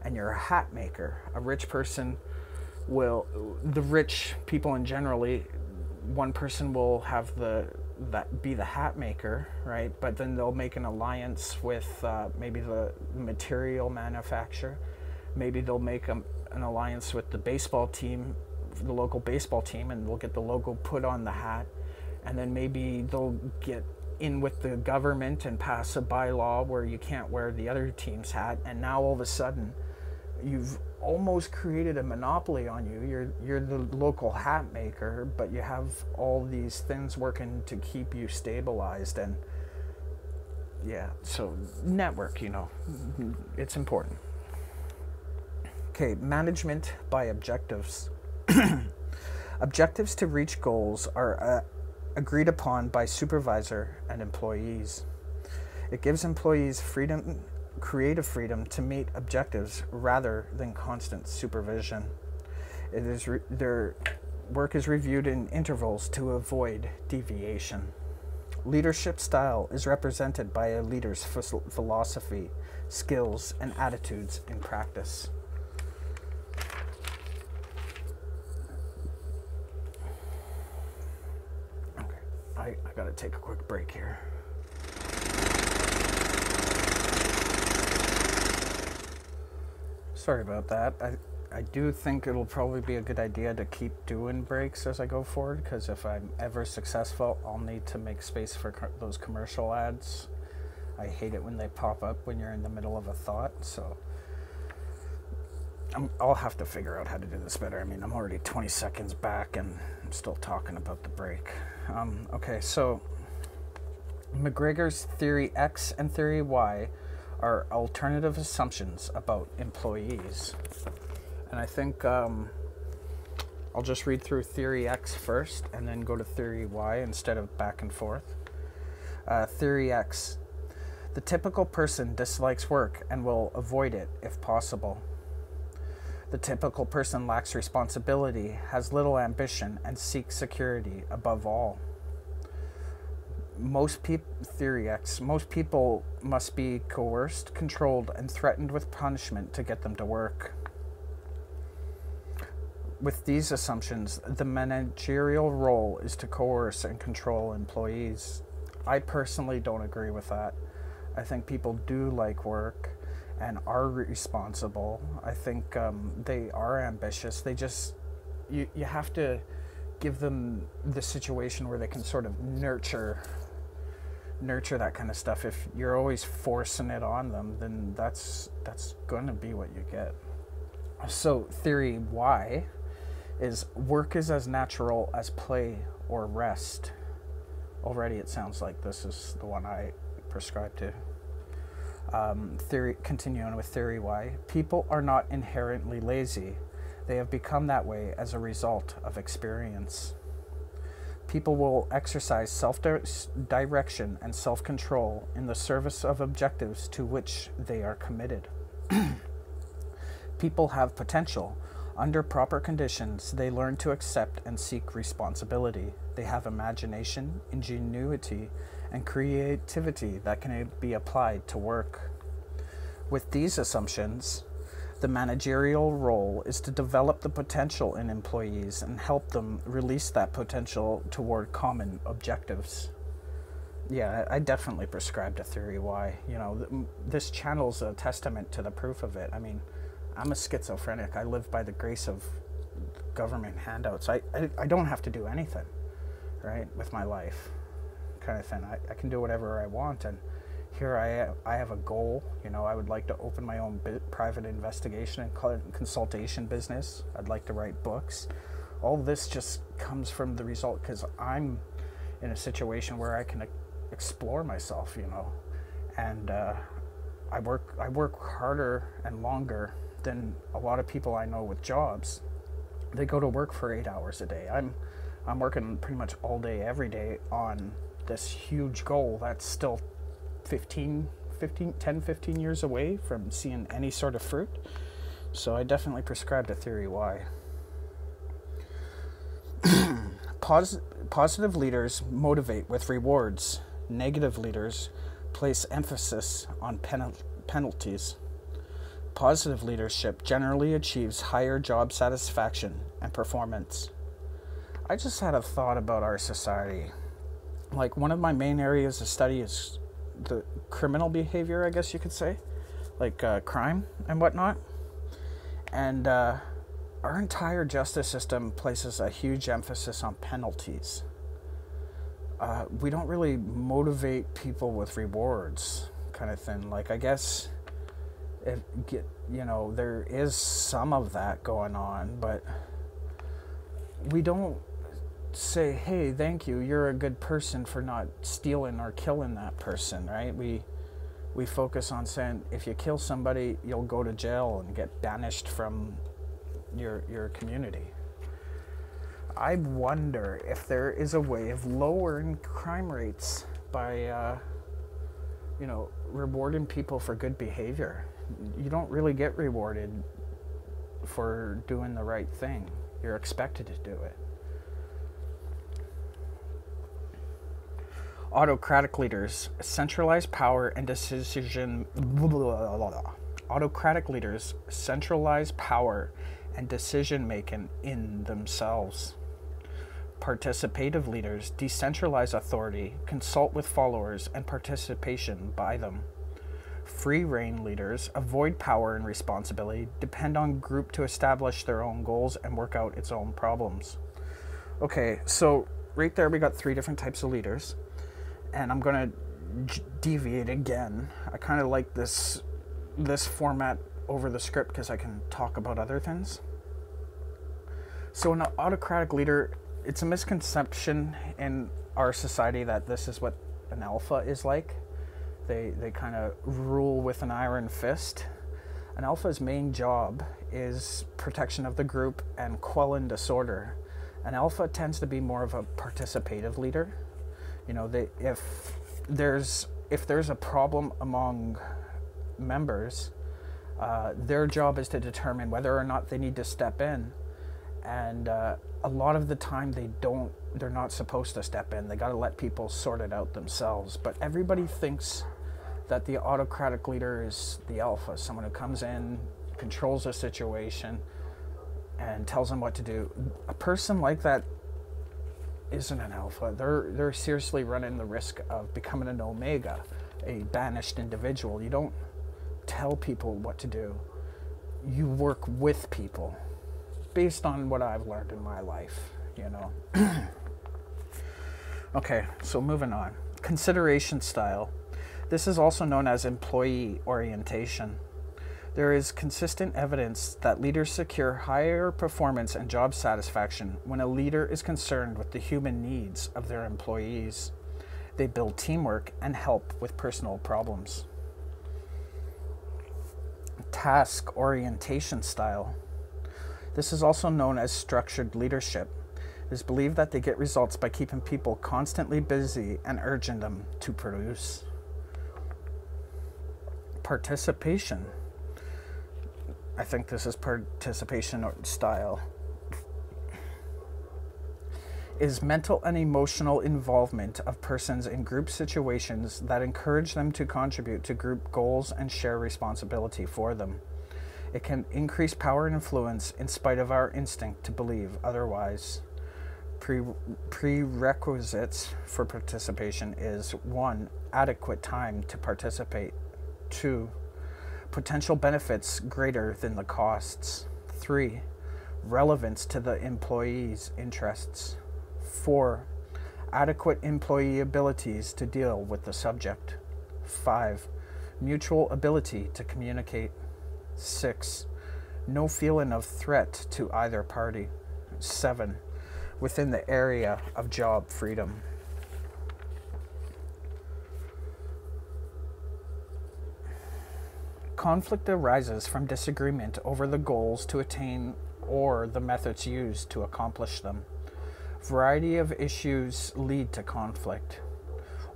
and you're a hat maker. A rich person will, the rich people in generally, one person will have the that be the hat maker, right? But then they'll make an alliance with uh, maybe the material manufacturer. Maybe they'll make a, an alliance with the baseball team, the local baseball team, and they'll get the logo put on the hat. And then maybe they'll get in with the government and pass a bylaw where you can't wear the other team's hat. And now all of a sudden, you've almost created a monopoly on you. You're, you're the local hat maker, but you have all these things working to keep you stabilized. And yeah, so network, you know, it's important. Okay, management by objectives. Objectives to reach goals are uh, agreed upon by supervisor and employees. It gives employees freedom, creative freedom to meet objectives rather than constant supervision. It is re their work is reviewed in intervals to avoid deviation. Leadership style is represented by a leader's philosophy, skills, and attitudes in practice. Okay, I, I gotta take a quick break here. Sorry about that. I, I do think it'll probably be a good idea to keep doing breaks as I go forward, because if I'm ever successful, I'll need to make space for co those commercial ads. I hate it when they pop up when you're in the middle of a thought, so I'm, I'll have to figure out how to do this better. I mean, I'm already twenty seconds back and I'm still talking about the break. Um, okay, so McGregor's Theory X and Theory Y are alternative assumptions about employees. And I think um, I'll just read through Theory X first and then go to Theory Y instead of back and forth. Uh, Theory X. The typical person dislikes work and will avoid it if possible. The typical person lacks responsibility, has little ambition, and seeks security above all. Most people, theory X, most people must be coerced, controlled, and threatened with punishment to get them to work. With these assumptions, the managerial role is to coerce and control employees. I personally don't agree with that. I think people do like work and are responsible. I think um, they are ambitious. They just, you, you have to give them the situation where they can sort of nurture, nurture that kind of stuff. If you're always forcing it on them, then that's, that's going to be what you get. So theory Y is work is as natural as play or rest. Already it sounds like this is the one I prescribe to. Um, theory, continuing with theory Y, people are not inherently lazy. They have become that way as a result of experience. People will exercise self-direction and self-control in the service of objectives to which they are committed. People have potential. Under proper conditions, they learn to accept and seek responsibility. They have imagination, ingenuity, and creativity that can be applied to work. With these assumptions, the managerial role is to develop the potential in employees and help them release that potential toward common objectives. Yeah, I definitely prescribe to theory Y. You know, this channel's a testament to the proof of it. I mean, I'm a schizophrenic. I live by the grace of government handouts. I, I, I don't have to do anything, right, with my life kind of thing. I, I can do whatever I want, and here I, I have a goal. You know, I would like to open my own bit, private investigation and consultation business. I'd like to write books. All this just comes from the result because I'm in a situation where I can explore myself, you know, and uh, I work, I work harder and longer than a lot of people I know with jobs. They go to work for eight hours a day. I'm, I'm working pretty much all day, every day on this huge goal that's still fifteen, fifteen, ten, fifteen years away from seeing any sort of fruit. So I definitely prescribe to theory Y. Pos- positive leaders motivate with rewards. Negative leaders place emphasis on pen- penalties. Positive leadership generally achieves higher job satisfaction and performance. I just had a thought about our society. Like, one of my main areas of study is the criminal behavior, I guess you could say, like uh, crime and whatnot. And uh, our entire justice system places a huge emphasis on penalties. Uh, we don't really motivate people with rewards kind of thing. Like, I guess, it get, you know, there is some of that going on, but we don't say, hey, thank you, you're a good person for not stealing or killing that person, right? We we focus on saying, if you kill somebody, you'll go to jail and get banished from your your community. I wonder if there is a way of lowering crime rates by, uh, you know, rewarding people for good behavior. You don't really get rewarded for doing the right thing. You're expected to do it. Autocratic leaders centralize power and decision. Blah, blah, blah, blah. Autocratic leaders centralize power and decision making in themselves. Participative leaders decentralize authority, consult with followers, and participation by them. Free reign leaders avoid power and responsibility, depend on group to establish their own goals and work out its own problems. Okay, so right there we got three different types of leaders. And I'm going to deviate again. I kind of like this this format over the script because I can talk about other things. So an autocratic leader, it's a misconception in our society that this is what an alpha is like. They, they kind of rule with an iron fist. An alpha's main job is protection of the group and quelling disorder. An alpha tends to be more of a participative leader. You know, they, if there's if there's a problem among members, uh, their job is to determine whether or not they need to step in. And uh, a lot of the time they don't, they're not supposed to step in. They got to let people sort it out themselves. But everybody thinks that the autocratic leader is the alpha, someone who comes in, controls the situation, and tells them what to do. A person like that isn't an alpha. They're, they're seriously running the risk of becoming an omega, a banished individual. You don't tell people what to do. You work with people, based on what I've learned in my life, you know. Okay, so moving on. Consideration style. This is also known as employee orientation. There is consistent evidence that leaders secure higher performance and job satisfaction when a leader is concerned with the human needs of their employees. They build teamwork and help with personal problems. Task orientation style. This is also known as structured leadership. It is believed that they get results by keeping people constantly busy and urging them to produce. Participation. I think this is participation style. Is mental and emotional involvement of persons in group situations that encourage them to contribute to group goals and share responsibility for them. It can increase power and influence in spite of our instinct to believe otherwise. Pre prerequisites for participation is one, adequate time to participate. Two, potential benefits greater than the costs. Three, relevance to the employee's interests. Four, adequate employee abilities to deal with the subject. Five, mutual ability to communicate. Six, no feeling of threat to either party. Seven, within the area of job freedom. Conflict arises from disagreement over the goals to attain or the methods used to accomplish them. Variety of issues lead to conflict.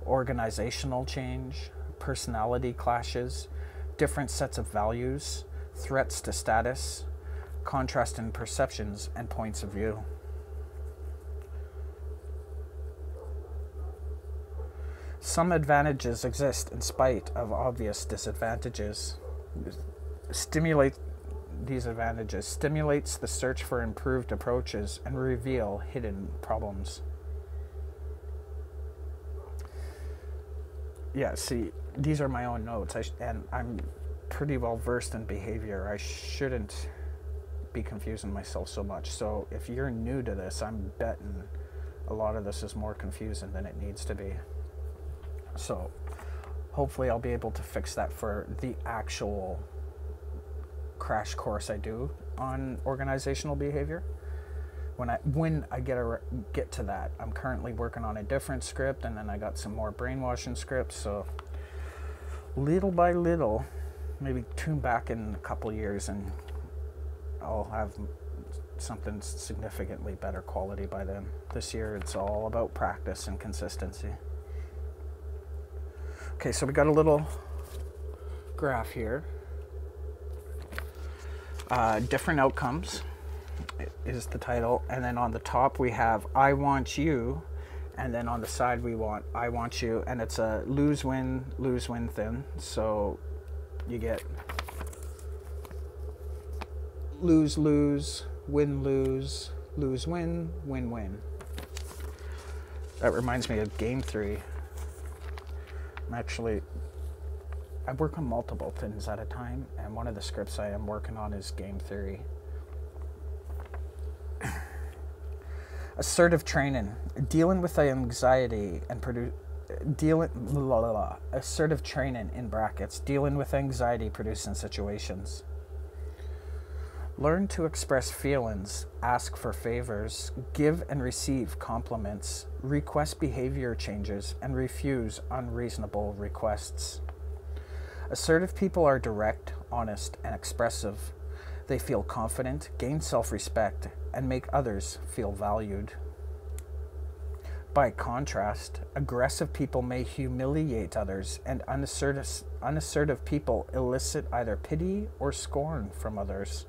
Organizational change, personality clashes, different sets of values, threats to status, contrast in perceptions and points of view. Some advantages exist in spite of obvious disadvantages. Stimulate these advantages stimulates the search for improved approaches and reveal hidden problems. Yeah, see, these are my own notes, I sh and I'm pretty well versed in behavior. I shouldn't be confusing myself so much. So if you're new to this, I'm betting a lot of this is more confusing than it needs to be. So hopefully I'll be able to fix that for the actual crash course I do on organizational behavior. When I, when I get, a, get to that, I'm currently working on a different script, and then I got some more brainwashing scripts, so little by little, maybe tune back in a couple years and I'll have something significantly better quality by then. This year it's all about practice and consistency. Okay, so we got a little graph here. Uh, different outcomes is the title, and then on the top we have I want you, and then on the side we want I want you, and it's a lose win lose win thing. So you get lose lose, win lose, lose win, win win. That reminds me of game three. I'm actually, I work on multiple things at a time, and one of the scripts I am working on is game three. Assertive training, dealing with anxiety and produce, dealing, blah, blah, blah. Assertive training in brackets, dealing with anxiety producing situations. Learn to express feelings, ask for favors, give and receive compliments, request behavior changes, and refuse unreasonable requests. Assertive people are direct, honest, and expressive. They feel confident, gain self-respect, and make others feel valued. By contrast, aggressive people may humiliate others, and unassertive, unassertive people elicit either pity or scorn from others.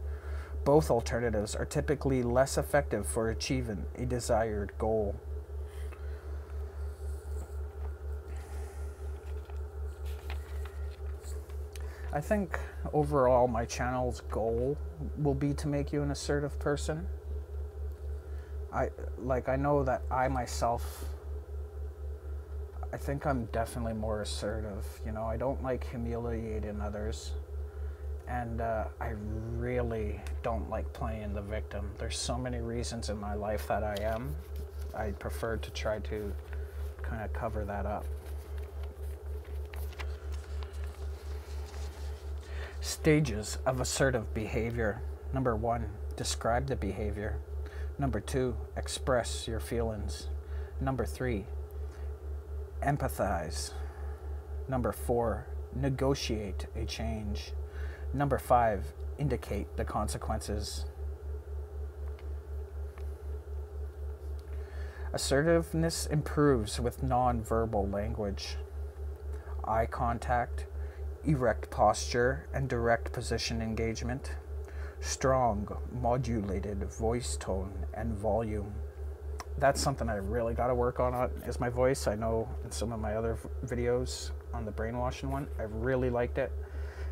Both alternatives are typically less effective for achieving a desired goal. I think overall my channel's goal will be to make you an assertive person. I like I know that I myself I think I'm definitely more assertive, you know. I don't like humiliating others, and uh, I really don't like playing the victim. There's so many reasons in my life that I am. I prefer to try to kind of cover that up. Stages of assertive behavior. Number one, describe the behavior. Number two, express your feelings. Number three, empathize. Number four, negotiate a change. Number five, indicate the consequences. Assertiveness improves with non-verbal language. Eye contact, erect posture, and direct position engagement. Strong, modulated voice tone and volume. That's something I really got to work on, is my voice. I know in some of my other videos on the brainwashing one, I really liked it.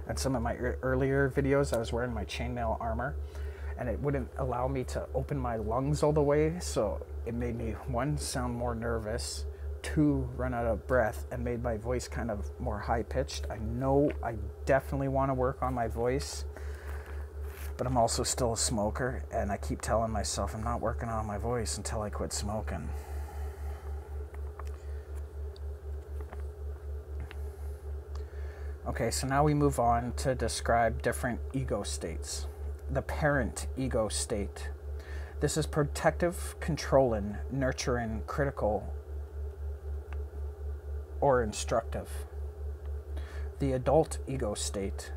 And some of my earlier videos, I was wearing my chainmail armor, and it wouldn't allow me to open my lungs all the way. So it made me, one, sound more nervous, two, run out of breath, and made my voice kind of more high-pitched. I know I definitely want to work on my voice. But I'm also still a smoker, and I keep telling myself I'm not working on my voice until I quit smoking. Okay, so now we move on to describe different ego states. The parent ego state. This is protective, controlling, nurturing, critical, or instructive. The adult ego state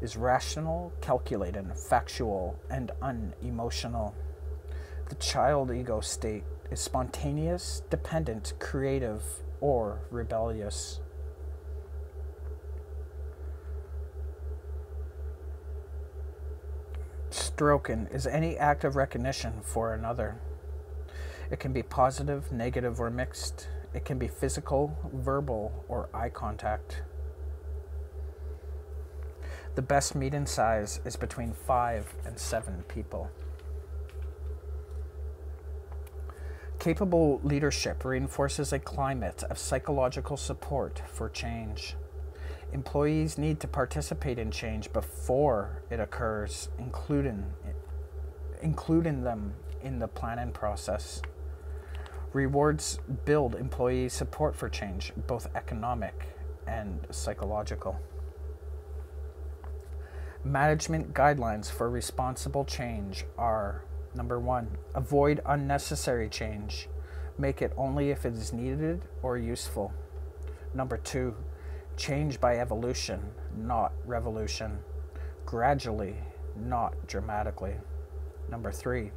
is rational, calculating, factual, and unemotional. The child ego state is spontaneous, dependent, creative, or rebellious. Stroking is any act of recognition for another. It can be positive, negative, or mixed. It can be physical, verbal, or eye contact. The best meeting size is between five and seven people. Capable leadership reinforces a climate of psychological support for change. Employees need to participate in change before it occurs, including, including them in the planning process. Rewards build employee support for change, both economic and psychological. Management guidelines for responsible change are: number one, avoid unnecessary change. Make it only if it is needed or useful. Number two, change by evolution, not revolution. Gradually, not dramatically. Number three,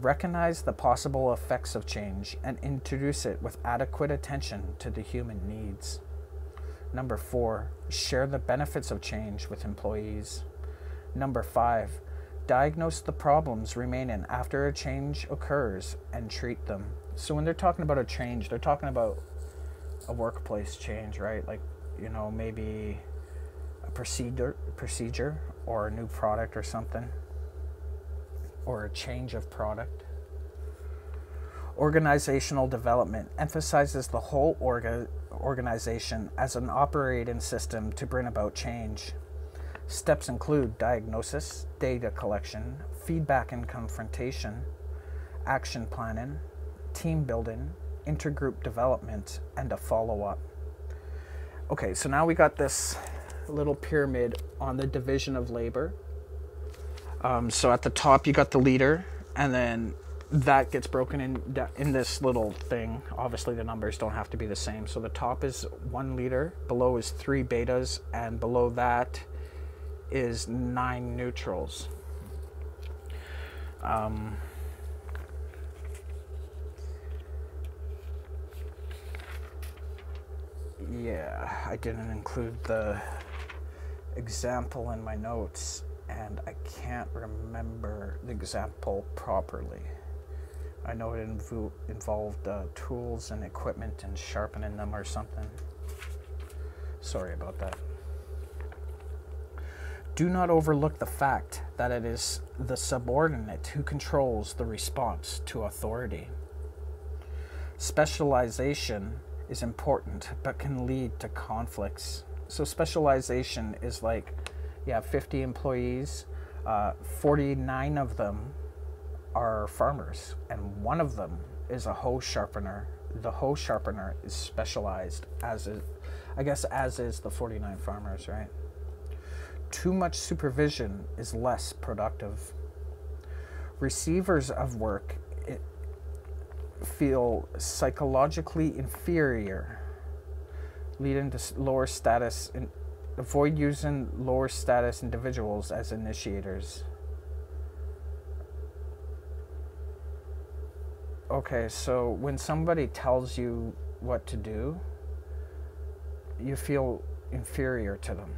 recognize the possible effects of change and introduce it with adequate attention to the human needs. Number four, share the benefits of change with employees. Number five, diagnose the problems remaining after a change occurs and treat them. So when they're talking about a change, they're talking about a workplace change, right? Like, you know, maybe a procedure, procedure or a new product or something, or a change of product. Organizational development emphasizes the whole orga organization as an operating system to bring about change. Steps include diagnosis, data collection, feedback and confrontation, action planning, team building, intergroup development, and a follow-up. Okay, so now we got this little pyramid on the division of labor. Um, so at the top, you got the leader, and then that gets broken in in this little thing. Obviously, the numbers don't have to be the same. So the top is one leader, below is three betas, and below that is nine neutrals. Um, Yeah, I didn't include the example in my notes, and I can't remember the example properly. I know it inv involved uh, tools and equipment and sharpening them or something. Sorry about that. Do not overlook the fact that it is the subordinate who controls the response to authority. Specialization is important, but can lead to conflicts. So specialization is like, you have fifty employees, uh, forty-nine of them are farmers, and one of them is a hoe sharpener. The hoe sharpener is specialized, as is, I guess, as is the forty-nine farmers, right? Too much supervision is less productive. Receivers of work it feel psychologically inferior, leading to lower status, and avoid using lower status individuals as initiators. Okay, so when somebody tells you what to do, you feel inferior to them.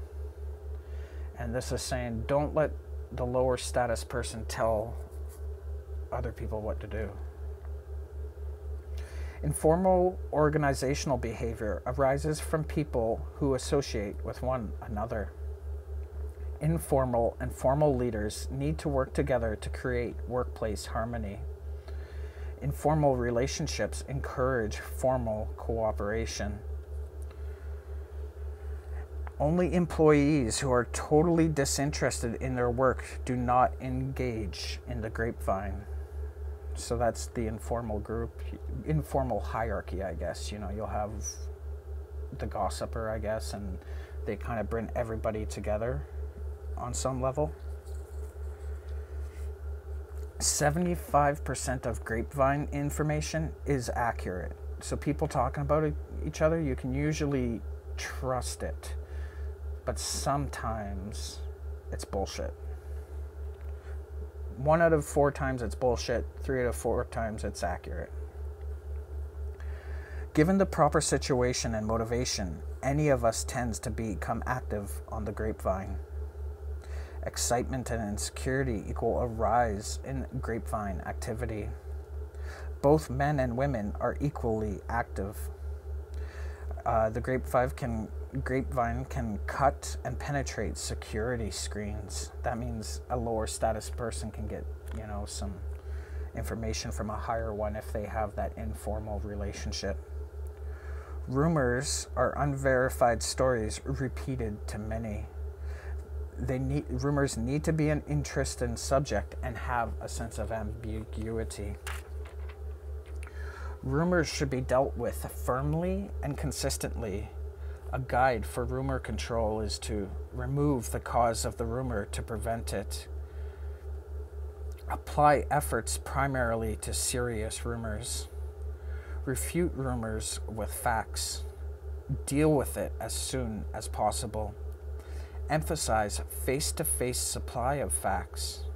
And this is saying, don't let the lower status person tell other people what to do. Informal organizational behavior arises from people who associate with one another. Informal and formal leaders need to work together to create workplace harmony. Informal relationships encourage formal cooperation. Only employees who are totally disinterested in their work do not engage in the grapevine. So that's the informal group, informal hierarchy, I guess. You know, you'll have the gossiper, I guess, and they kind of bring everybody together on some level. seventy-five percent of grapevine information is accurate. So people talking about each other, you can usually trust it. But sometimes it's bullshit. One out of four times it's bullshit. Three out of four times it's accurate. Given the proper situation and motivation, any of us tends to become active on the grapevine. Excitement and insecurity equal a rise in grapevine activity. Both men and women are equally active. Uh, the grapevine can grapevine can cut and penetrate security screens. That means a lower status person can get, you know, some information from a higher one if they have that informal relationship. Rumors are unverified stories repeated to many. They need, rumors need to be an interesting subject and have a sense of ambiguity. Rumors should be dealt with firmly and consistently. A guide for rumor control is to remove the cause of the rumor to prevent it. Apply efforts primarily to serious rumors. Refute rumors with facts. Deal with it as soon as possible. Emphasize face-to-face supply of facts.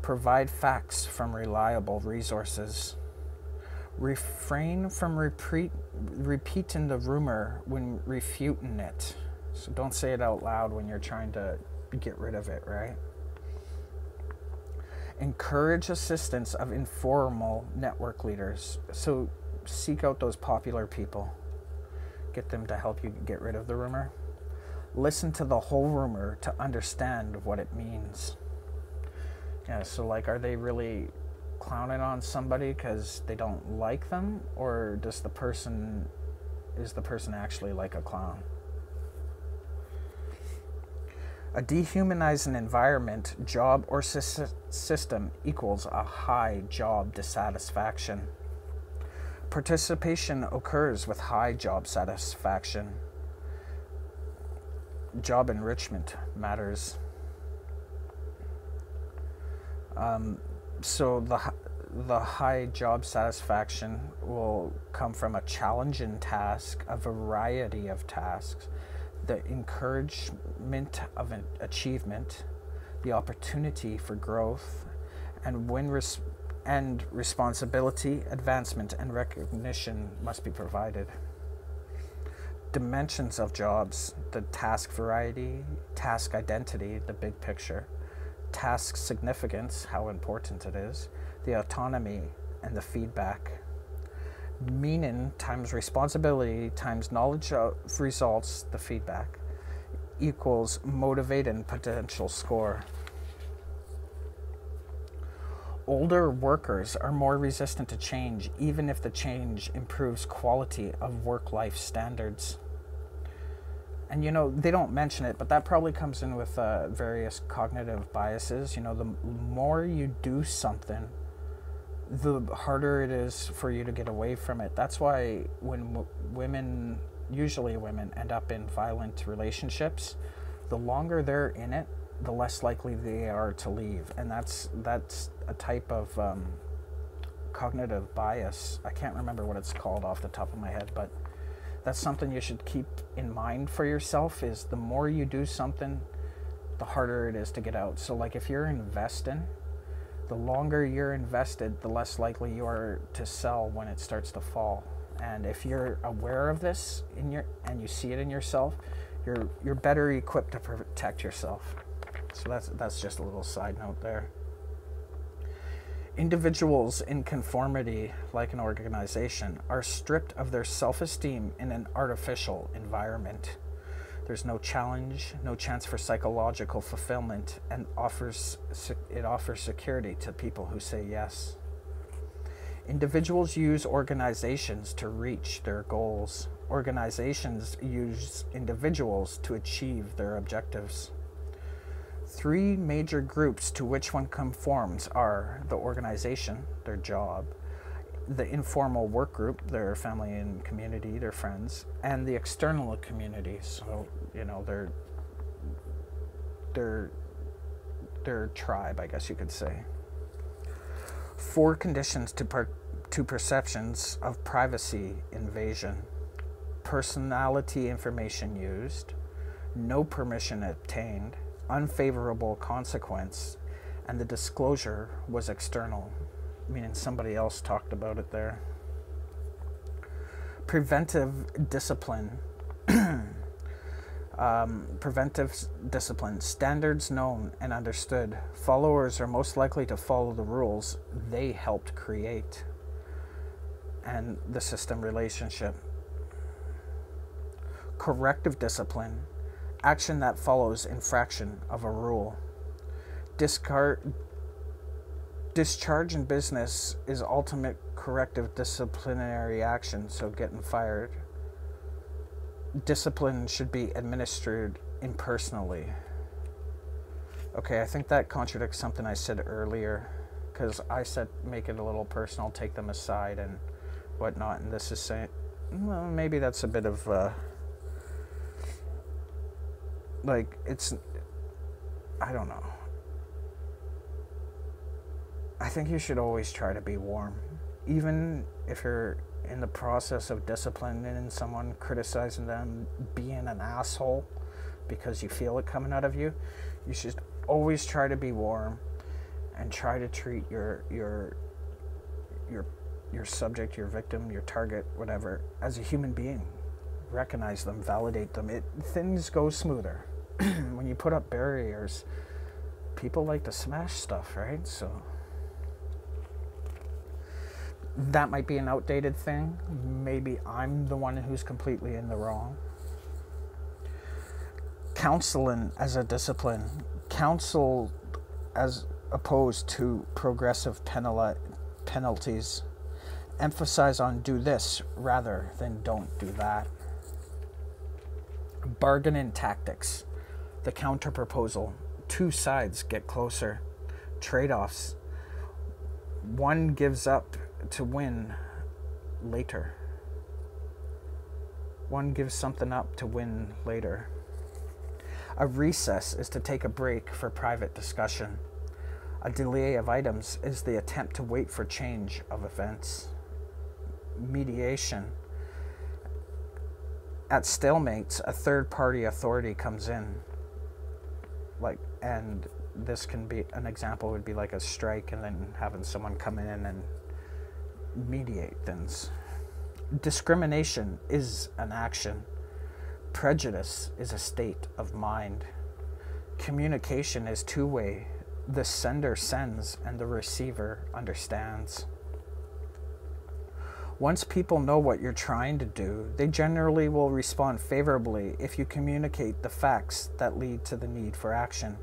Provide facts from reliable resources. Refrain from repeat, repeating the rumor when refuting it. So don't say it out loud when you're trying to get rid of it, right? Encourage assistance of informal network leaders. So seek out those popular people. Get them to help you get rid of the rumor. Listen to the whole rumor to understand what it means. Yeah, so like, are they really clowning on somebody because they don't like them, or does the person is the person actually like a clown? A dehumanizing environment, job, or system equals a high job dissatisfaction. Participation occurs with high job satisfaction. Job enrichment matters. Um, So the, the high job satisfaction will come from a challenging task, a variety of tasks, the encouragement of an achievement, the opportunity for growth, and when res and responsibility, advancement, and recognition must be provided. dimensions of jobs: the task variety, task identity, the big picture, task significance, how important it is, the autonomy and the feedback, meaning times responsibility times knowledge of results, the feedback, equals motivate and potential score. Older workers are more resistant to change, even if the change improves quality of work-life standards. And, you know, they don't mention it, but that probably comes in with uh, various cognitive biases. You know, the more you do something, the harder it is for you to get away from it. That's why when w women, usually women, end up in violent relationships, the longer they're in it, the less likely they are to leave. And that's, that's a type of um, cognitive bias. I can't remember what it's called off the top of my head, but that's something you should keep in mind for yourself, is the more you do something, the harder it is to get out. So like if you're investing, the longer you're invested, the less likely you are to sell when it starts to fall. And if you're aware of this in your, and you see it in yourself, you're, you're better equipped to protect yourself. So that's, that's just a little side note there. Individuals in conformity, like an organization, are stripped of their self-esteem in an artificial environment. There's no challenge, no chance for psychological fulfillment, and offers, it offers security to people who say yes. Individuals use organizations to reach their goals. Organizations use individuals to achieve their objectives. Three major groups to which one conforms are the organization, their job, the informal work group, their family and community, their friends, and the external community. So, you know, their, their, their tribe, I guess you could say. Four conditions to, per, to perceptions of privacy invasion: personality information used, no permission obtained, unfavorable consequence, and the disclosure was external, meaning somebody else talked about it there. Preventive discipline. um, preventive discipline. Standards known and understood. Followers are most likely to follow the rules they helped create. And the system relationship. Corrective discipline. Action that follows infraction of a rule. Discard, discharge in business is ultimate corrective disciplinary action, so getting fired. Discipline should be administered impersonally. Okay, I think that contradicts something I said earlier, because I said make it a little personal, take them aside and whatnot, and this is saying, well, maybe that's a bit of... Uh, Like, it's, I don't know. I think you should always try to be warm. Even if you're in the process of disciplining someone, criticizing them, being an asshole because you feel it coming out of you, you should always try to be warm and try to treat your, your, your, your subject, your victim, your target, whatever, as a human being. Recognize them, validate them. It, things go smoother. When you put up barriers, people like to smash stuff, right? So that might be an outdated thing. Maybe I'm the one who's completely in the wrong. Counseling as a discipline. Counsel as opposed to progressive penali penalties. Emphasize on do this rather than don't do that. Bargaining tactics, the counter proposal, two sides get closer, trade-offs, one gives up to win later, one gives something up to win later. A recess is to take a break for private discussion. A delay of items is the attempt to wait for change of events. Mediation. At stalemates, a third-party authority comes in, like, and this can be, an example would be like a strike and then having someone come in and mediate things. Discrimination is an action. Prejudice is a state of mind. Communication is two-way. The sender sends and the receiver understands. Once people know what you're trying to do, they generally will respond favorably if you communicate the facts that lead to the need for action.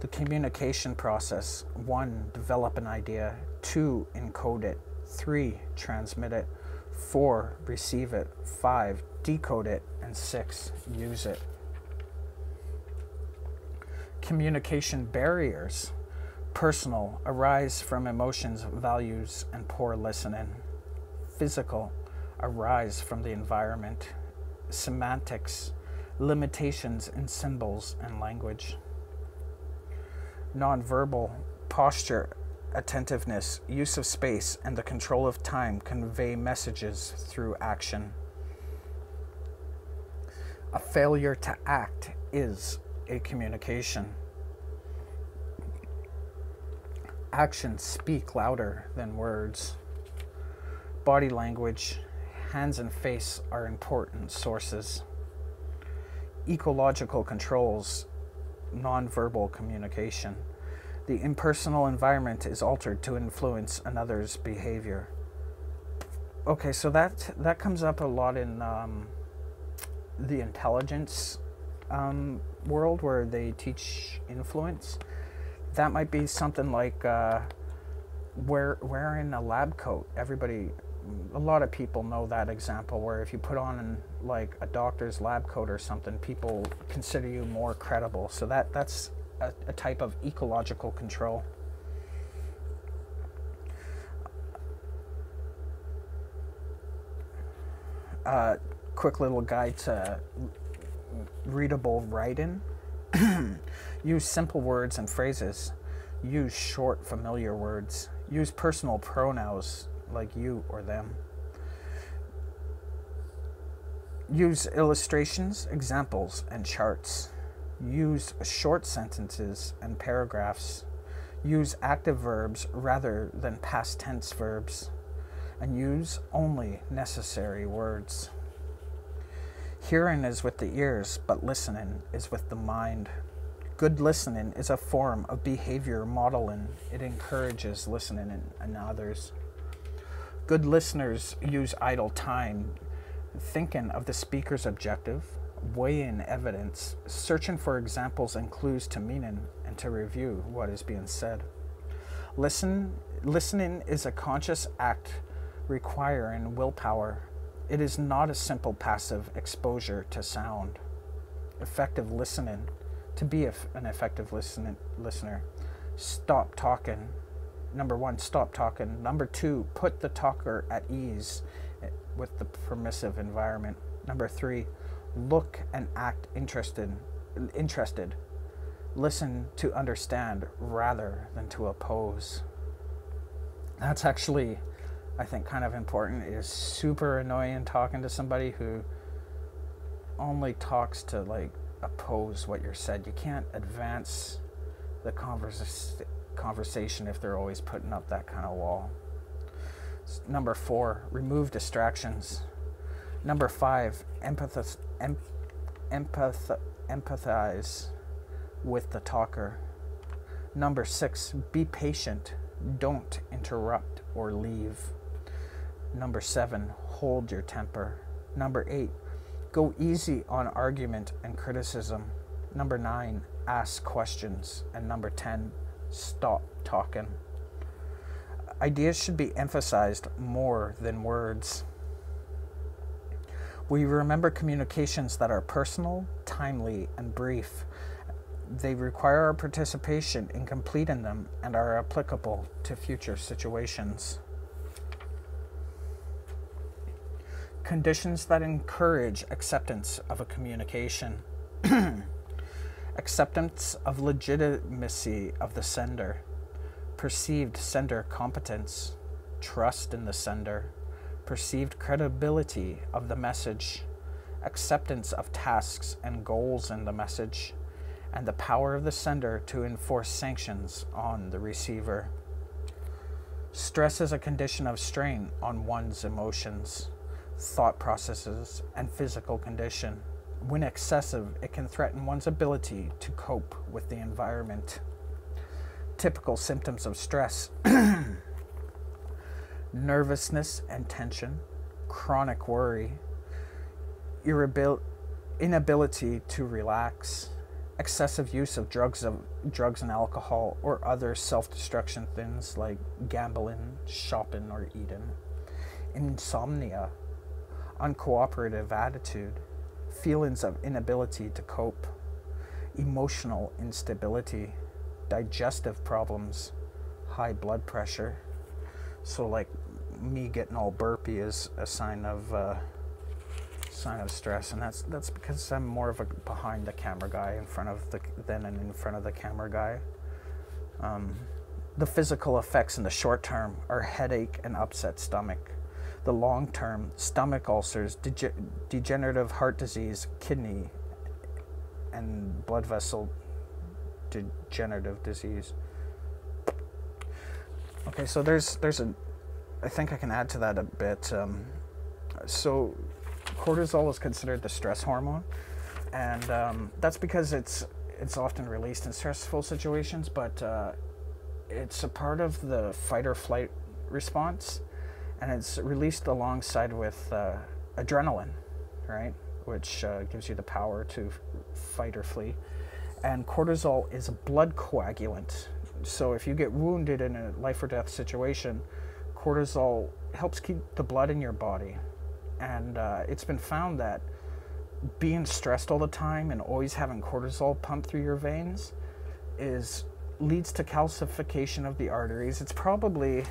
The communication process: one, develop an idea; two, encode it; three, transmit it; four, receive it; five, decode it; and six, use it. Communication barriers, personal, arise from emotions, values, and poor listening; physical, arise from the environment; semantics, limitations in symbols and language; nonverbal, posture, attentiveness, use of space, and the control of time convey messages through action. A failure to act is a communication. Actions speak louder than words. Body language, hands and face are important sources. Ecological controls, nonverbal communication. The impersonal environment is altered to influence another's behavior. Okay, so that that comes up a lot in um, the intelligence um, world, where they teach influence. That might be something like uh, wear, wearing a lab coat. Everybody, a lot of people know that example, where if you put on like a doctor's lab coat or something, people consider you more credible. So that that's a, a type of ecological control. Uh, quick little guide to readable writing. Use simple words and phrases. Use short, familiar words. Use personal pronouns like you or them. Use illustrations, examples, and charts. Use short sentences and paragraphs. Use active verbs rather than past tense verbs. And use only necessary words. Hearing is with the ears, but listening is with the mind. Good listening is a form of behavior modeling. It encourages listening in, in others. Good listeners use idle time thinking of the speaker's objective, weighing evidence, searching for examples and clues to meaning, and to review what is being said. Listen, listening is a conscious act requiring willpower. It is not a simple passive exposure to sound. Effective listening. To be an effective listen, listener, stop talking. Number one, stop talking. Number two, put the talker at ease with the permissive environment. Number three, look and act interested. interested. Listen to understand rather than to oppose. That's actually, I think, kind of important. It is super annoying talking to somebody who only talks to, like, oppose what you're said. You can't advance the conversa conversation if they're always putting up that kind of wall. Number four, remove distractions. Number five, empathize, em empath empathize with the talker. Number six, be patient. Don't interrupt or leave. Number seven, hold your temper. Number eight, go easy on argument and criticism. Number nine, ask questions. And number ten, stop talking. Ideas should be emphasized more than words. We remember communications that are personal, timely, and brief. They require our participation in completing them and are applicable to future situations. Conditions that encourage acceptance of a communication. Acceptance of legitimacy of the sender. Perceived sender competence. Trust in the sender. Perceived credibility of the message. Acceptance of tasks and goals in the message. And the power of the sender to enforce sanctions on the receiver. Stress is a condition of strain on one's emotions. thought processes, and physical condition. When excessive, it can threaten one's ability to cope with the environment. Typical symptoms of stress: nervousness and tension, chronic worry, irritabil- inability to relax, excessive use of drugs of drugs and alcohol or other self-destruction things like gambling, shopping, or eating, insomnia, uncooperative attitude, feelings of inability to cope, emotional instability, digestive problems, high blood pressure. So like me getting all burpy is a sign of uh, sign of stress, and that's that's because I'm more of a behind the camera guy in front of the than an in front of the camera guy. Um, the physical effects in the short term are headache and upset stomach. The long term, stomach ulcers, dege degenerative heart disease, kidney and blood vessel degenerative disease. Okay, so there's there's a, I think I can add to that a bit. Um, so cortisol is considered the stress hormone, and um, that's because it's it's often released in stressful situations, but uh, it's a part of the fight or flight response, and it's released alongside with uh, adrenaline, right, which uh, gives you the power to fight or flee. And cortisol is a blood coagulant. So if you get wounded in a life or death situation, cortisol helps keep the blood in your body. And uh, it's been found that being stressed all the time and always having cortisol pumped through your veins is leads to calcification of the arteries. It's probably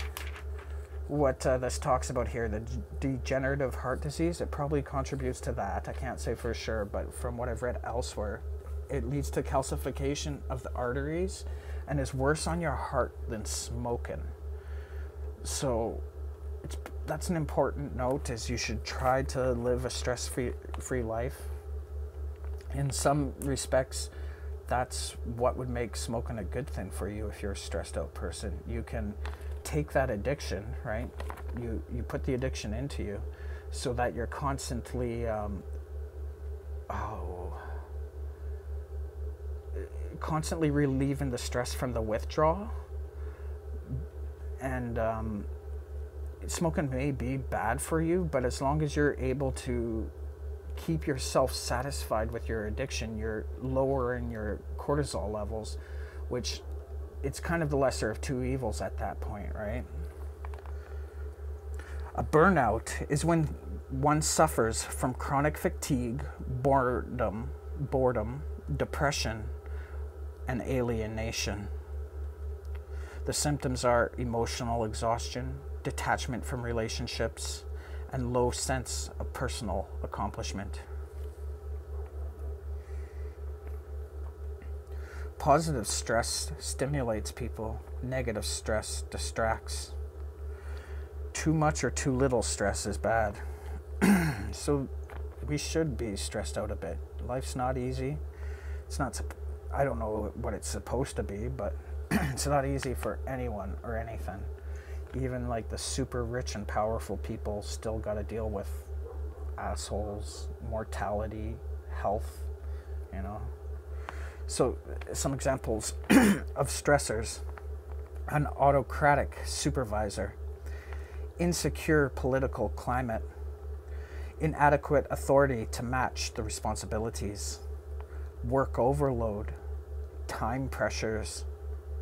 what uh, this talks about here, the degenerative heart disease. It probably contributes to that. I can't say for sure, but from what I've read elsewhere, it leads to calcification of the arteries and is worse on your heart than smoking. So it's, that's an important note, is you should try to live a stress-free free life. In some respects, that's what would make smoking a good thing for you if you're a stressed out person. You can take that addiction, right? You, you put the addiction into you so that you're constantly, um, oh, constantly relieving the stress from the withdrawal. And um, smoking may be bad for you, but as long as you're able to keep yourself satisfied with your addiction, you're lowering your cortisol levels, which it's kind of the lesser of two evils at that point, right? A burnout is when one suffers from chronic fatigue, boredom, boredom, depression, and alienation. The symptoms are emotional exhaustion, detachment from relationships, and low sense of personal accomplishment. Positive stress stimulates people. Negative stress distracts. Too much or too little stress is bad. So we should be stressed out a bit. Life's not easy. It's not, I don't know what it's supposed to be, but it's not easy for anyone or anything. Even like the super rich and powerful people still got to deal with assholes, mortality, health, you know. So some examples of stressors: an autocratic supervisor, insecure political climate, inadequate authority to match the responsibilities, work overload, time pressures,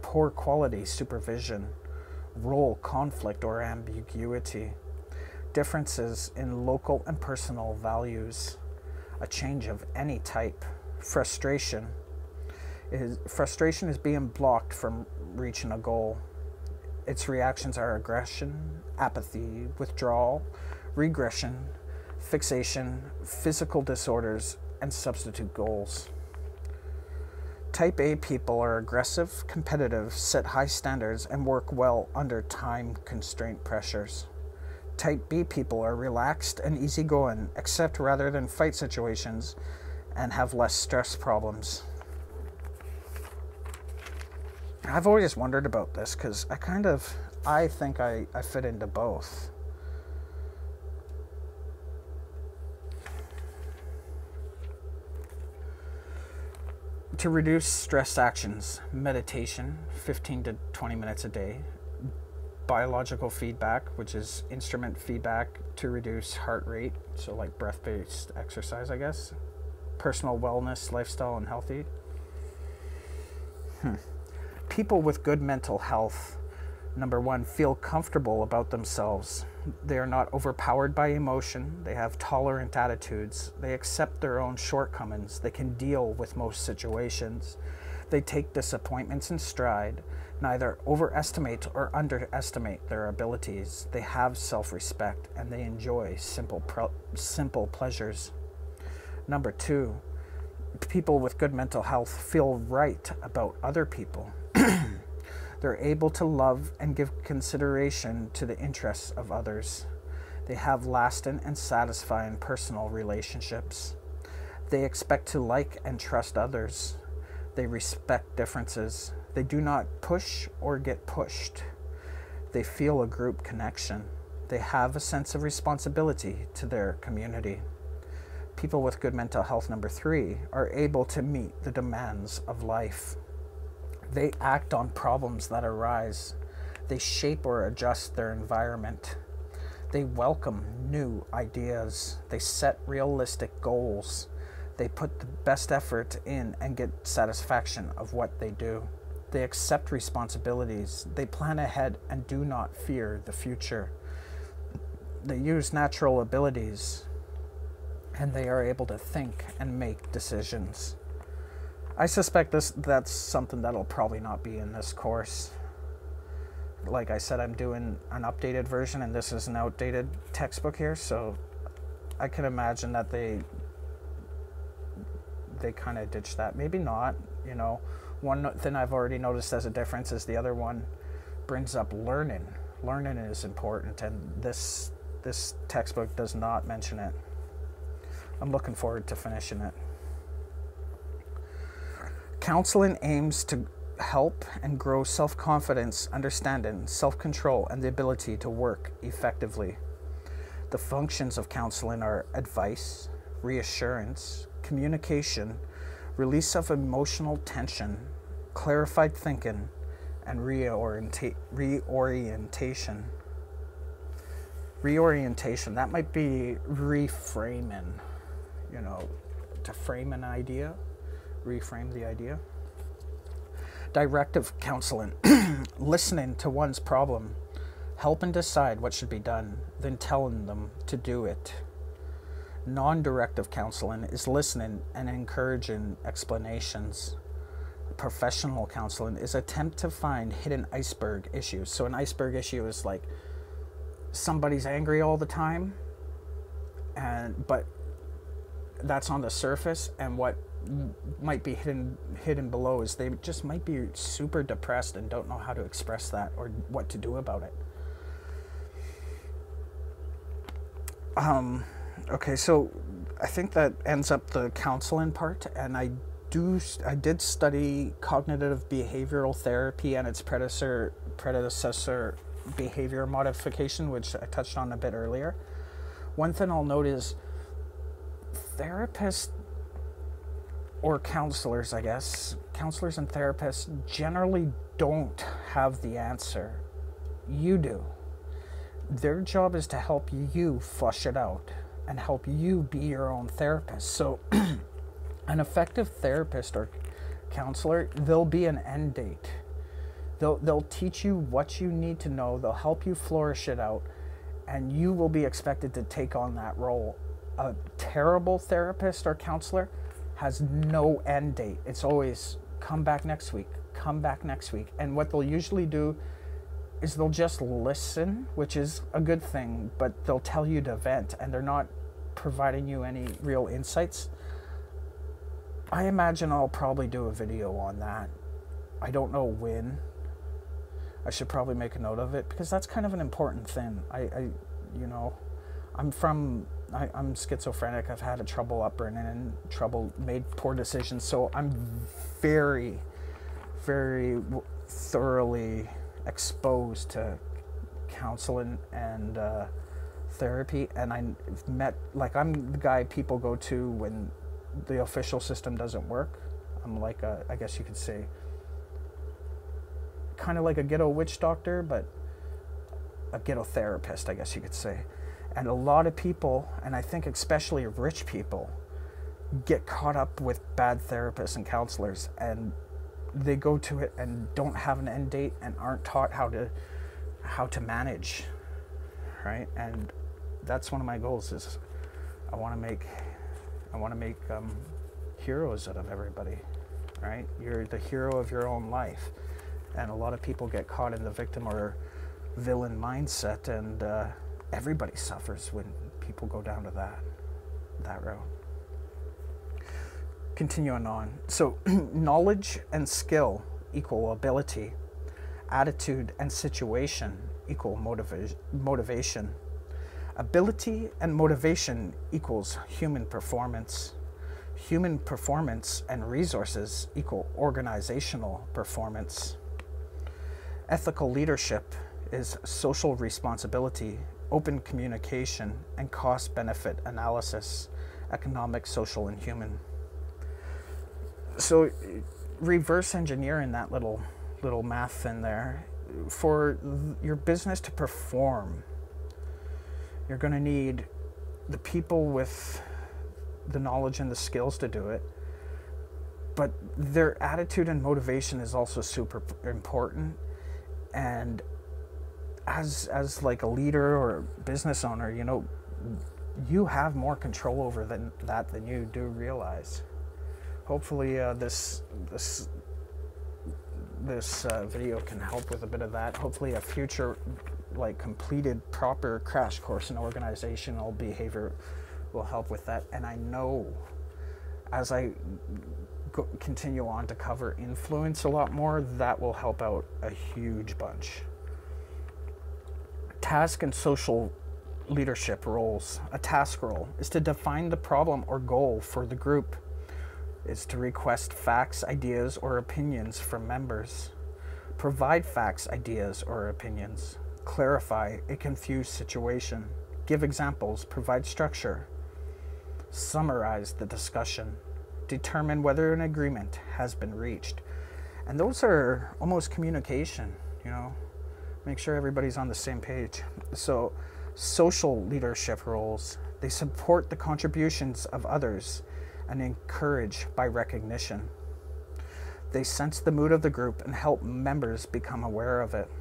poor quality supervision, role conflict or ambiguity, differences in local and personal values, a change of any type, frustration. Is, frustration is being blocked from reaching a goal. Its reactions are aggression, apathy, withdrawal, regression, fixation, physical disorders, and substitute goals. Type A people are aggressive, competitive, set high standards, and work well under time constraint pressures. Type B people are relaxed and easygoing, accept rather than fight situations, and have less stress problems. I've always wondered about this because I kind of, I think I, I fit into both. To reduce stress actions, meditation, fifteen to twenty minutes a day, biological feedback, which is instrument feedback to reduce heart rate, so like breath-based exercise, I guess, personal wellness, lifestyle, and healthy. Hmm. People with good mental health, number one, feel comfortable about themselves. They are not overpowered by emotion. They have tolerant attitudes. They accept their own shortcomings. They can deal with most situations. They take disappointments in stride, neither overestimate or underestimate their abilities. They have self-respect and they enjoy simple, simple pleasures. Number two, people with good mental health feel right about other people. They're able to love and give consideration to the interests of others. They have lasting and satisfying personal relationships. They expect to like and trust others. They respect differences. They do not push or get pushed. They feel a group connection. They have a sense of responsibility to their community. People with good mental health, number three, are able to meet the demands of life. They act on problems that arise. They shape or adjust their environment. They welcome new ideas. They set realistic goals. They put the best effort in and get satisfaction of what they do. They accept responsibilities. They plan ahead and do not fear the future. They use natural abilities, and they are able to think and make decisions. I suspect this that's something that'll probably not be in this course. Like I said, I'm doing an updated version and this is an outdated textbook here, so I can imagine that they they kind of ditched that. Maybe not, you know. One thing I've already noticed as a difference is the other one brings up learning. Learning is important, and this this textbook does not mention it. I'm looking forward to finishing it. Counseling aims to help and grow self-confidence, understanding, self-control, and the ability to work effectively. The functions of counseling are advice, reassurance, communication, release of emotional tension, clarified thinking, and reorienta- reorientation. Reorientation, that might be reframing, you know, to frame an idea. Reframe the idea. Directive counseling, listening to one's problem, helping decide what should be done, then telling them to do it. Non-directive counseling is listening and encouraging explanations. Professional counseling is attempt to find hidden iceberg issues. So an iceberg issue is like somebody's angry all the time, and but that's on the surface, and what might be hidden hidden below is they just might be super depressed and don't know how to express that or what to do about it. Um, okay, so I think that ends up the counseling part, and I do I did study cognitive behavioral therapy and its predecessor predecessor behavior modification, which I touched on a bit earlier. One thing I'll note is therapists or counselors, I guess, counselors and therapists generally don't have the answer. You do. Their job is to help you flush it out and help you be your own therapist. So an effective therapist or counselor, they'll be an end date. They'll, they'll teach you what you need to know. They'll help you flourish it out, and you will be expected to take on that role. A terrible therapist or counselor has no end date. It's always come back next week, come back next week. And what they'll usually do is they'll just listen, which is a good thing, but they'll tell you to vent and they're not providing you any real insights. I imagine I'll probably do a video on that. I don't know when. I should probably make a note of it because that's kind of an important thing. I, I you know, I'm from... I, I'm schizophrenic. I've had a trouble upbringing and trouble, made poor decisions. So I'm very, very thoroughly exposed to counseling and uh, therapy. And I've met, like, I'm the guy people go to when the official system doesn't work. I'm like a, I guess you could say, kind of like a ghetto witch doctor, but a ghetto therapist, I guess you could say. And a lot of people, and I think especially rich people, get caught up with bad therapists and counselors, and they go to it and don't have an end date and aren't taught how to how to manage, right? And that's one of my goals, is I want to make I want to make um, heroes out of everybody, right? You're the hero of your own life, and a lot of people get caught in the victim or villain mindset, and uh, everybody suffers when people go down to that that road. Continuing on, so knowledge and skill equal ability, attitude and situation equal motiva- motivation, ability and motivation equals human performance, human performance and resources equal organizational performance. Ethical leadership is social responsibility, open communication, and cost-benefit analysis, economic, social, and human. So reverse engineering that little little math in there, for your business to perform, you're going to need the people with the knowledge and the skills to do it, but their attitude and motivation is also super important. And as as like a leader or a business owner, you know, you have more control over than that than you do realize. Hopefully uh, this this this uh, video can help with a bit of that. Hopefully a future, like, completed proper crash course in organizational behavior will help with that. And I know as I go, continue on to cover influence a lot more, that will help out a huge bunch. Task and social leadership roles. A task role is to define the problem or goal for the group. Is to request facts, ideas, or opinions from members. Provide facts, ideas, or opinions. Clarify a confused situation. Give examples. Provide structure. Summarize the discussion. Determine whether an agreement has been reached. And those are almost communication, you know. Make sure everybody's on the same page. So, social leadership roles. They support the contributions of others and encourage by recognition. They sense the mood of the group and help members become aware of it.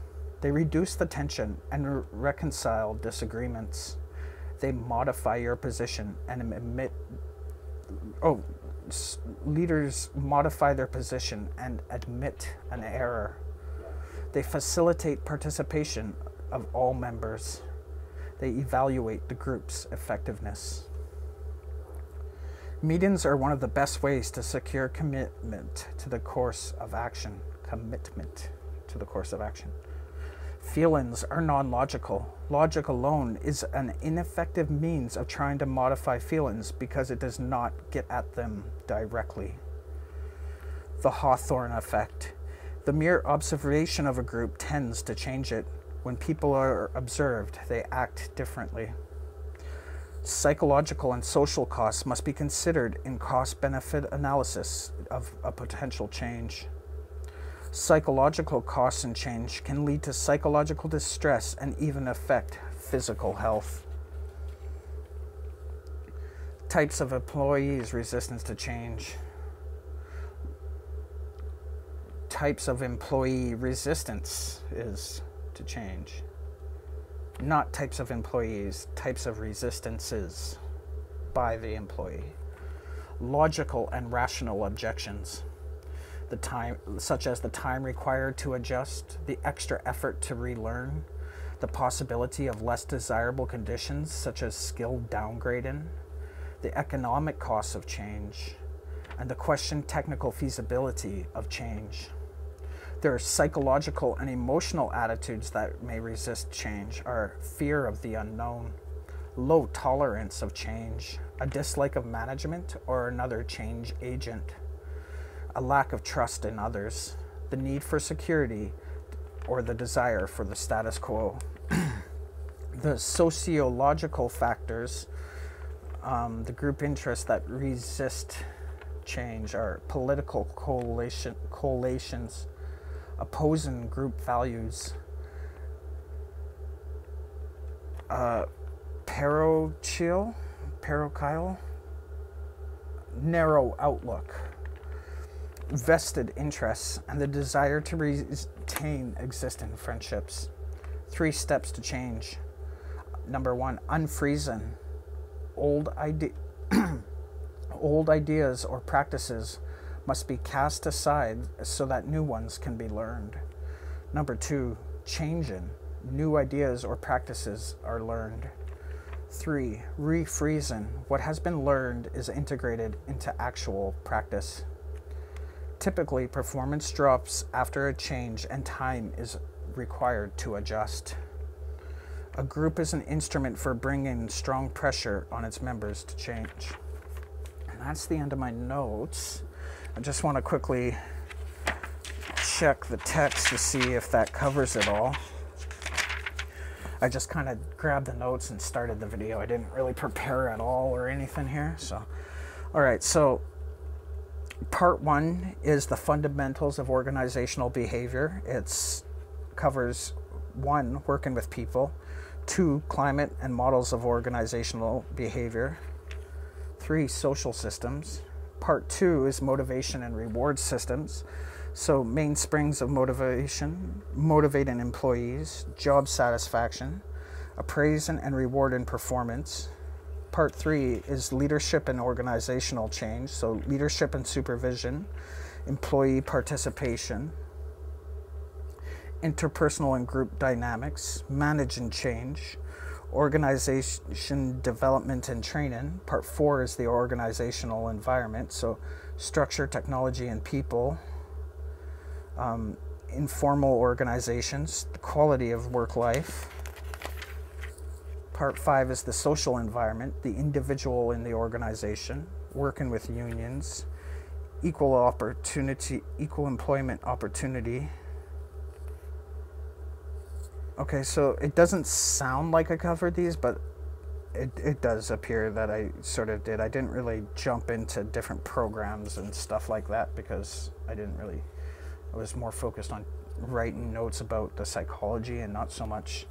They reduce the tension and reconcile disagreements. They modify your position and admit, oh, leaders modify their position and admit an error. They facilitate participation of all members. They evaluate the group's effectiveness. Meetings are one of the best ways to secure commitment to the course of action. Commitment to the course of action. Feelings are non-logical. Logic alone is an ineffective means of trying to modify feelings because it does not get at them directly. The Hawthorne effect. The mere observation of a group tends to change it. When people are observed, they act differently. Psychological and social costs must be considered in cost-benefit analysis of a potential change. Psychological costs and change can lead to psychological distress and even affect physical health. Types of employees' resistance to change. Types of employee resistance is to change. Not types of employees, types of resistances by the employee. Logical and rational objections, the time, such as the time required to adjust, the extra effort to relearn, the possibility of less desirable conditions, such as skill downgrading, the economic costs of change, and the questioned technical feasibility of change. There are psychological and emotional attitudes that may resist change, are fear of the unknown, low tolerance of change, a dislike of management or another change agent, a lack of trust in others, the need for security, or the desire for the status quo. The sociological factors, um, the group interests that resist change are political coalition, coalitions opposing group values, uh, parochial, parochial, narrow outlook, vested interests, and the desire to retain existing friendships. Three steps to change. Number one, unfreezing old ide old ideas or practices must be cast aside so that new ones can be learned. Number two, changing. New ideas or practices are learned. Three, refreezing. What has been learned is integrated into actual practice. Typically, performance drops after a change and time is required to adjust. A group is an instrument for bringing strong pressure on its members to change. And that's the end of my notes. I just want to quickly check the text to see if that covers it all. I just kind of grabbed the notes and started the video. I didn't really prepare at all or anything here. So, all right, so part one is the fundamentals of organizational behavior. It's covers one, working with people, two, climate and models of organizational behavior, three, social systems. Part two is motivation and reward systems. So mainsprings of motivation, motivating employees, job satisfaction, appraising and rewarding performance. Part three is leadership and organizational change. So leadership and supervision, employee participation, interpersonal and group dynamics, managing change, organization development and training. Part four is the organizational environment. So structure, technology, and people. Um, informal organizations, the quality of work life. Part five is the social environment, the individual in the organization, working with unions, equal opportunity, equal employment opportunity. Okay, so it doesn't sound like I covered these, but it, it does appear that I sort of did. I didn't really jump into different programs and stuff like that because I didn't really... I was more focused on writing notes about the psychology and not so much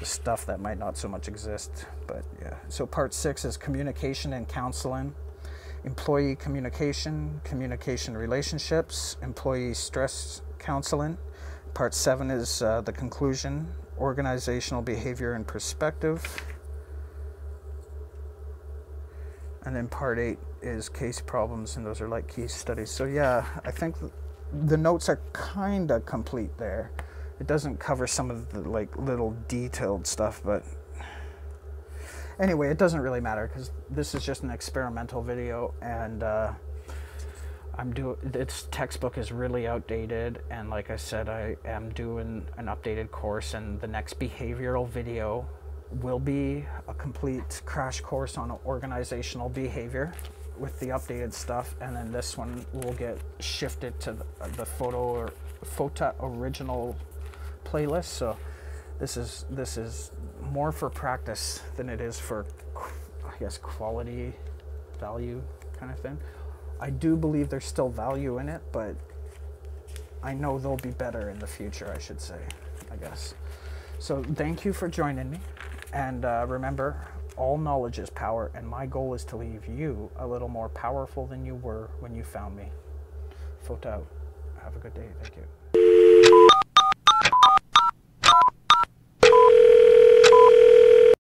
the stuff that might not so much exist. But yeah, so part six is communication and counseling, employee communication, communication relationships, employee stress counseling. Part seven is uh, the conclusion, organizational behavior and perspective. And then part eight is case problems, and those are like case studies. So yeah, I think... Th the notes are kind of complete there. It doesn't cover some of the like little detailed stuff, but anyway, it doesn't really matter because this is just an experimental video, and uh, I'm doing this textbook is really outdated, and like I said, I am doing an updated course, and the next behavioral video will be a complete crash course on organizational behavior with the updated stuff, and then this one will get shifted to the, the photo or FOTA original playlist. So this is this is more for practice than it is for, I guess, quality, value kind of thing. I do believe there's still value in it, but I know they'll be better in the future, I should say, I guess. So thank you for joining me, and uh, remember, all knowledge is power, and my goal is to leave you a little more powerful than you were when you found me. FOTA out. Have a good day. Thank you.